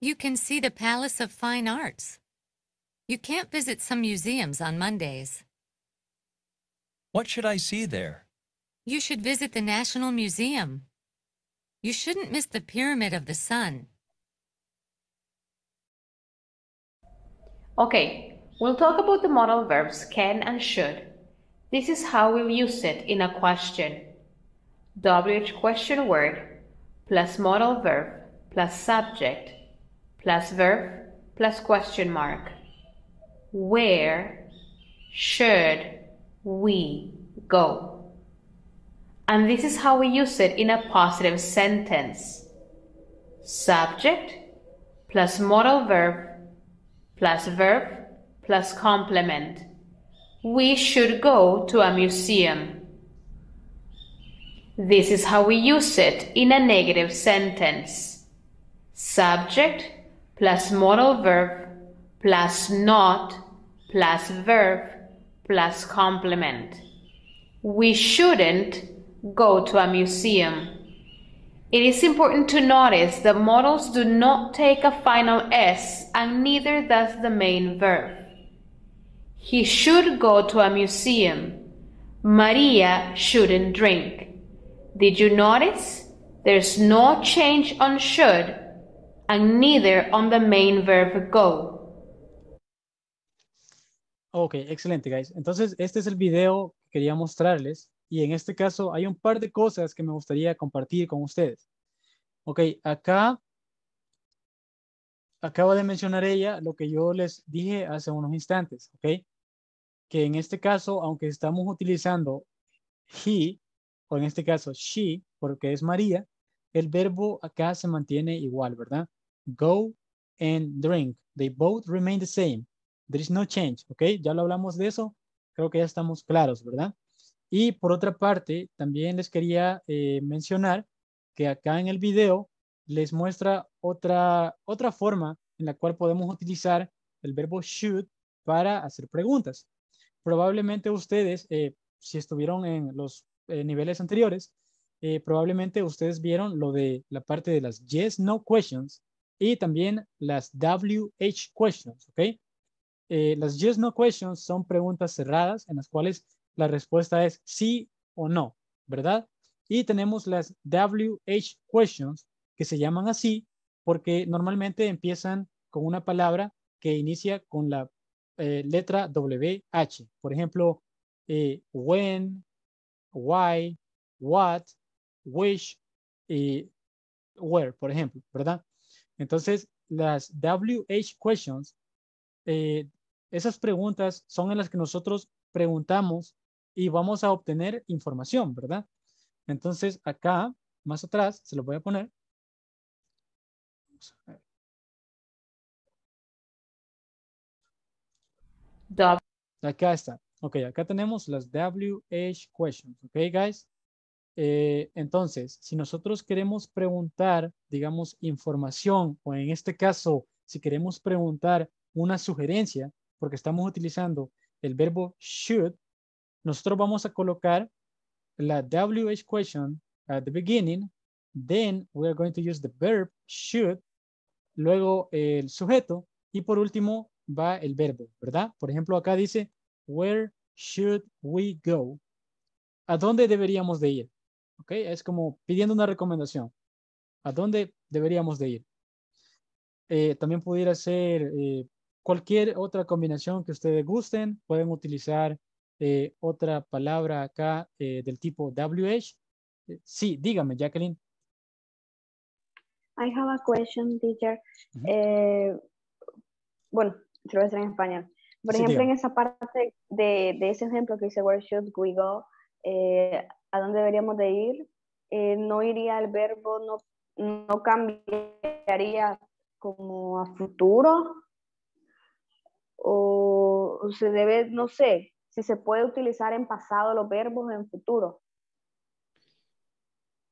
You can see the Palace of Fine Arts. You can't visit some museums on Mondays. What should I see there? You should visit the National Museum. You shouldn't miss the Pyramid of the Sun. Okay, we'll talk about the modal verbs can and should. This is how we'll use it in a question. W H question word plus modal verb plus subject plus verb plus question mark. Where should we go? And this is how we use it in a positive sentence. Subject plus modal verb plus verb plus complement. We should go to a museum. This is how we use it in a negative sentence. Subject plus modal verb plus not plus verb plus complement. We shouldn't go to a museum. It is important to notice that modals do not take a final S, and neither does the main verb. He should go to a museum. Maria shouldn't drink. Did you notice? There's no change on should, and neither on the main verb go. Ok, excelente, guys. Entonces, este es el video que quería mostrarles. Y en este caso, hay un par de cosas que me gustaría compartir con ustedes. Ok, acá acaba de mencionar ella lo que yo les dije hace unos instantes. Ok, que en este caso, aunque estamos utilizando he, o en este caso she, porque es María, el verbo acá se mantiene igual, ¿verdad? Go and drink. They both remain the same. There is no change, ¿ok? Ya lo hablamos de eso, creo que ya estamos claros, ¿verdad? Y por otra parte, también les quería eh, mencionar que acá en el video les muestra otra, otra forma en la cual podemos utilizar el verbo should para hacer preguntas. Probablemente ustedes, eh, si estuvieron en los eh, niveles anteriores, eh, probablemente ustedes vieron lo de la parte de las yes, no questions y también las W H questions, ¿ok? Eh, las yes, no questions son preguntas cerradas en las cuales la respuesta es sí o no, ¿verdad? Y tenemos las W H questions que se llaman así porque normalmente empiezan con una palabra que inicia con la eh, letra W H. Por ejemplo, eh, when, why, what, which, eh, where, por ejemplo, ¿verdad? Entonces, las W H questions, eh, esas preguntas son en las que nosotros preguntamos y vamos a obtener información, ¿verdad? Entonces, acá, más atrás, se lo voy a poner. Vamos a ver. Acá está. Ok, acá tenemos las W H questions. Ok, guys. Eh, entonces, si nosotros queremos preguntar, digamos, información, o en este caso, si queremos preguntar una sugerencia, porque estamos utilizando el verbo should, nosotros vamos a colocar la W H question at the beginning, then we are going to use the verb should, luego el sujeto, y por último va el verbo, ¿verdad? Por ejemplo, acá dice, where should we go? ¿A dónde deberíamos de ir? ¿Ok? Es como pidiendo una recomendación. ¿A dónde deberíamos de ir? Eh, también pudiera ser eh, cualquier otra combinación que ustedes gusten. Pueden utilizar eh, otra palabra acá eh, del tipo W H. Eh, sí, dígame, Jacqueline. I have a question, teacher. Uh-huh. eh, bueno, se lo voy a hacer en español. Por sí, ejemplo, dígame. En esa parte de, de ese ejemplo que dice where should we go, eh, ¿a dónde deberíamos de ir? Eh, no iría el verbo, no, no cambiaría como a futuro. O se debe, no sé, si se puede utilizar en pasado los verbos en futuro.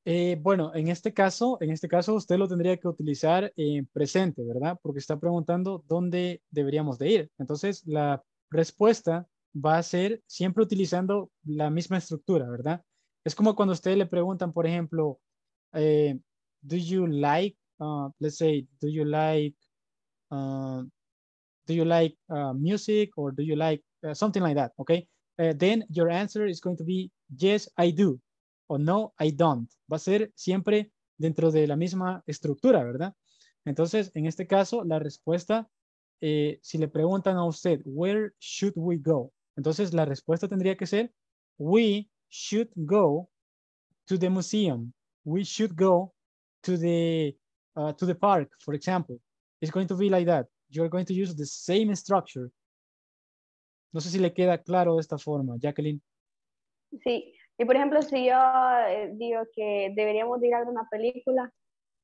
Eh, bueno, en este caso, en este caso usted lo tendría que utilizar en presente, ¿verdad? Porque está preguntando dónde deberíamos de ir. Entonces, la respuesta va a ser siempre utilizando la misma estructura, ¿verdad? Es como cuando a usted le preguntan, por ejemplo, eh, do you like, uh, let's say, do you like, uh, do you like uh, music or do you like uh, something like that, okay? Uh, then your answer is going to be yes, I do, o no, I don't. Va a ser siempre dentro de la misma estructura, ¿verdad? Entonces, en este caso, la respuesta, eh, si le preguntan a usted, where should we go? Entonces, la respuesta tendría que ser, we should go to the museum. We should go to the, uh, to the park, for example. It's going to be like that. You're going to use the same structure. No sé si le queda claro de esta forma, Jacqueline. Sí, y por ejemplo, si yo digo que deberíamos de ir a una película,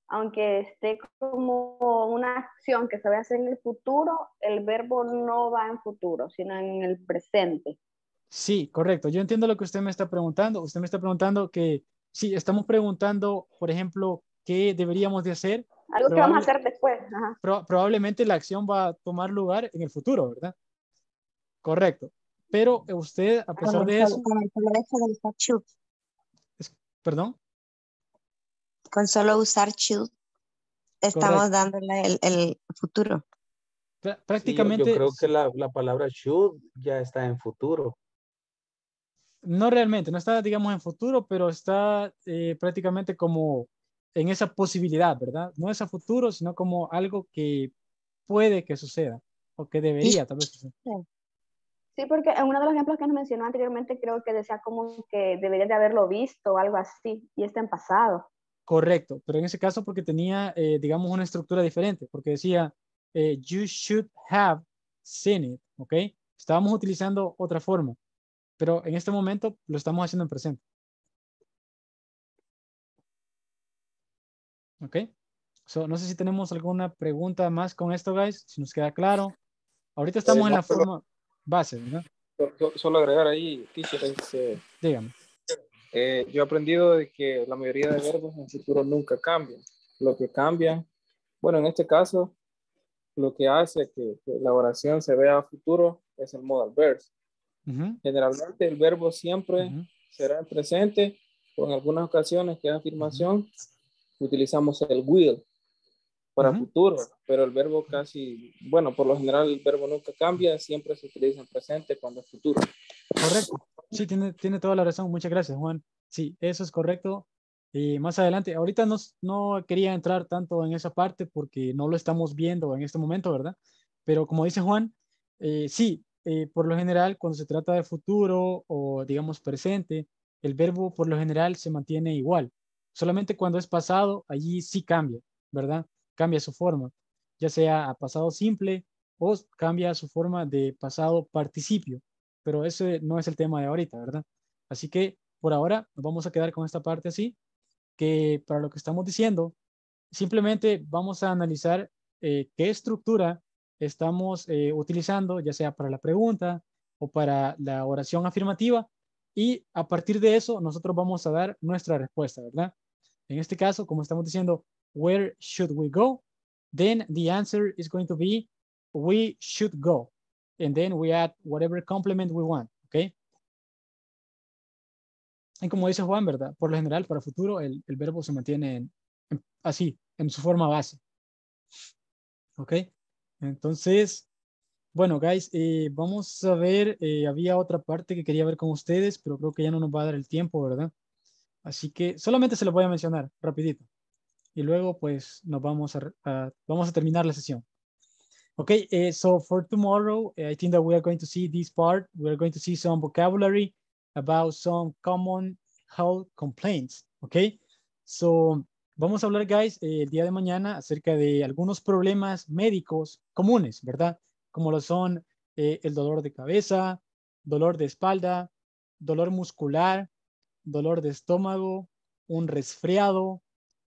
aunque esté como una acción que se va a hacer en el futuro, el verbo no va en futuro, sino en el presente. Sí, correcto. Yo entiendo lo que usted me está preguntando. Usted me está preguntando que, sí, estamos preguntando, por ejemplo, ¿qué deberíamos de hacer? Algo que vamos a hacer después. Ajá. Pro, probablemente la acción va a tomar lugar en el futuro, ¿verdad? Correcto. Pero usted, a pesar de eso... Con el, con el, con el, con el, con el, ¿Perdón? con solo usar Shield estamos Correcto. dándole el, el futuro. Prácticamente. Sí, yo, yo creo que la, la palabra should ya está en futuro. No realmente, no está, digamos, en futuro, pero está eh, prácticamente como en esa posibilidad, ¿verdad? No es a futuro, sino como algo que puede que suceda o que debería tal vez suceder. Sí, porque en uno de los ejemplos que nos mencionó anteriormente creo que decía como que debería de haberlo visto o algo así y está en pasado. Correcto, pero en ese caso porque tenía, eh, digamos, una estructura diferente, porque decía eh, you should have seen it, ¿ok? Estábamos utilizando otra forma, pero en este momento lo estamos haciendo en presente. ¿Ok? So, no sé si tenemos alguna pregunta más con esto, guys, si nos queda claro. Ahorita estamos eh, en la solo, forma base, ¿no? Solo agregar ahí, teacher, es, eh, dígame. Eh, yo he aprendido de que la mayoría de verbos en el futuro nunca cambian. Lo que cambia, bueno, en este caso, lo que hace que, que la oración se vea a futuro es el modal verbs. Uh-huh. Generalmente el verbo siempre uh-huh. será en presente, o en algunas ocasiones que es afirmación, uh-huh. utilizamos el will para uh-huh. futuro, pero el verbo casi, bueno, por lo general el verbo nunca cambia, siempre se utiliza en presente cuando es futuro. Correcto, sí, tiene, tiene toda la razón, muchas gracias, Juan. Sí, eso es correcto. Y más adelante, ahorita no, no quería entrar tanto en esa parte porque no lo estamos viendo en este momento, ¿verdad? Pero como dice Juan, eh, sí, Eh, por lo general, cuando se trata de futuro o, digamos, presente, el verbo por lo general se mantiene igual. Solamente cuando es pasado, allí sí cambia, ¿verdad? Cambia su forma, ya sea a pasado simple o cambia su forma de pasado participio. Pero ese no es el tema de ahorita, ¿verdad? Así que, por ahora, nos vamos a quedar con esta parte así, que para lo que estamos diciendo, simplemente vamos a analizar eh, qué estructura estamos eh, utilizando, ya sea para la pregunta o para la oración afirmativa, y a partir de eso nosotros vamos a dar nuestra respuesta, ¿verdad? En este caso, como estamos diciendo, where should we go? Then the answer is going to be, we should go. And then we add whatever complement we want, ¿ok? Y como dice Juan, ¿verdad? Por lo general, para futuro, el, el verbo se mantiene en, en, así, en su forma base, ¿ok? Entonces, bueno, guys, eh, vamos a ver, eh, había otra parte que quería ver con ustedes, pero creo que ya no nos va a dar el tiempo, ¿verdad? Así que solamente se los voy a mencionar, rapidito. Y luego, pues, nos vamos a, uh, vamos a terminar la sesión. Okay, uh, so for tomorrow, I think that we are going to see this part. We are going to see some vocabulary about some common health complaints, okay? So... vamos a hablar, guys, eh, el día de mañana acerca de algunos problemas médicos comunes, ¿verdad? Como lo son eh, el dolor de cabeza, dolor de espalda, dolor muscular, dolor de estómago, un resfriado,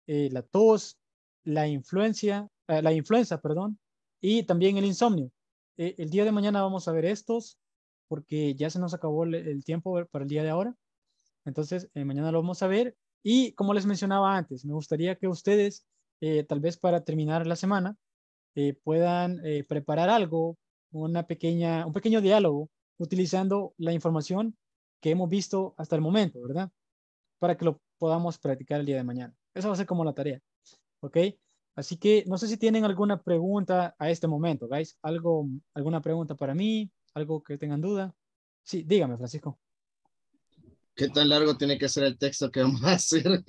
eh, la tos, la influenza, eh, la influenza, perdón, y también el insomnio. Eh, el día de mañana vamos a ver estos porque ya se nos acabó el, el tiempo para el día de ahora. Entonces, eh, mañana lo vamos a ver. Y como les mencionaba antes, me gustaría que ustedes, eh, tal vez para terminar la semana, eh, puedan eh, preparar algo, una pequeña, un pequeño diálogo, utilizando la información que hemos visto hasta el momento, ¿verdad? Para que lo podamos practicar el día de mañana. Eso va a ser como la tarea, ¿ok? Así que no sé si tienen alguna pregunta a este momento, ¿guys? ¿Algo, alguna pregunta para mí? ¿Algo que tengan duda? Sí, dígame, Francisco. ¿Qué tan largo tiene que ser el texto que vamos a hacer?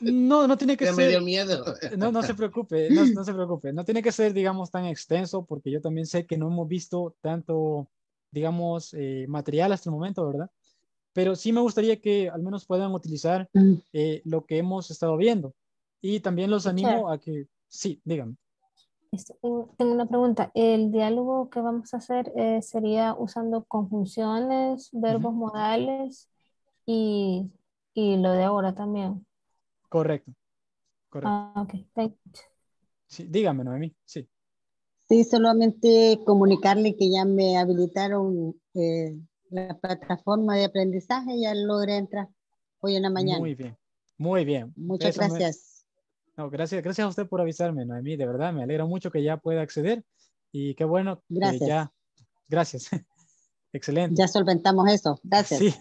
No, no tiene que ser... Me dio miedo. No, no se preocupe, no, no se preocupe. No tiene que ser, digamos, tan extenso, porque yo también sé que no hemos visto tanto, digamos, eh, material hasta el momento, ¿verdad? Pero sí me gustaría que al menos puedan utilizar eh, lo que hemos estado viendo. Y también los animo a que... Sí, díganme. Tengo una pregunta. El diálogo que vamos a hacer eh, sería usando conjunciones, verbos uh-huh. modales... Y, y lo de ahora también. Correcto. Correcto. Ah, okay. Thank you. Sí, dígame, Noemí. Sí. Sí, solamente comunicarle que ya me habilitaron eh, la plataforma de aprendizaje, ya logré entrar hoy en la mañana. Muy bien, muy bien. Muchas Eso gracias. Me... No, gracias. Gracias a usted por avisarme, Noemí. De verdad, me alegra mucho que ya pueda acceder y qué bueno que gracias. ya... Gracias. Excelente. Ya solventamos eso. Gracias. Sí,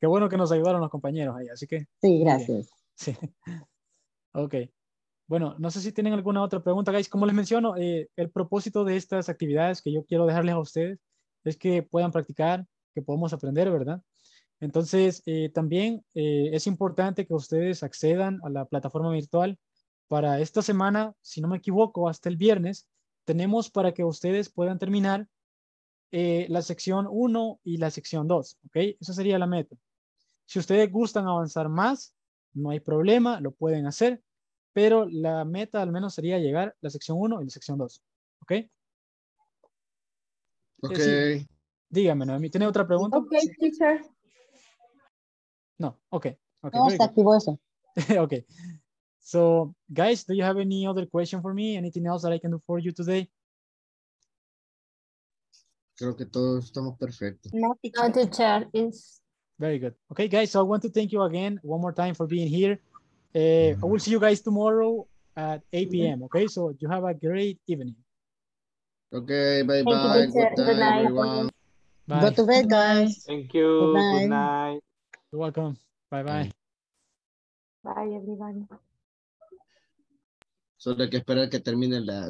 qué bueno que nos ayudaron los compañeros ahí, así que. Sí, gracias. Sí. Ok. Bueno, no sé si tienen alguna otra pregunta, guys. Como les menciono, eh, el propósito de estas actividades que yo quiero dejarles a ustedes es que puedan practicar, que podamos aprender, ¿verdad? Entonces, eh, también eh, es importante que ustedes accedan a la plataforma virtual. Para esta semana, si no me equivoco, hasta el viernes, tenemos para que ustedes puedan terminar eh, la sección uno y la sección dos, ¿ok? Esa sería la meta. Si ustedes gustan avanzar más, no hay problema, lo pueden hacer, pero la meta al menos sería llegar a la sección uno y la sección dos, ¿ok? Ok. Sí. Dígame, Noemi, ¿tiene otra pregunta? Ok, teacher. No, ok. Okay. No, está activo eso. Ok. So, guys, do you have any other question for me? Anything else that I can do for you today? Creo que todos estamos perfectos. No, teacher. It's... Very good. Okay, guys, so I want to thank you again one more time for being here. Uh, I will see you guys tomorrow at eight p m Okay, so you have a great evening. Okay, bye-bye. Good, good night, everyone. Bye. Go to bed, guys. Thank you. Good night. Good night. You're welcome. Bye-bye. Bye, everyone. Solo hay que esperar que termine la...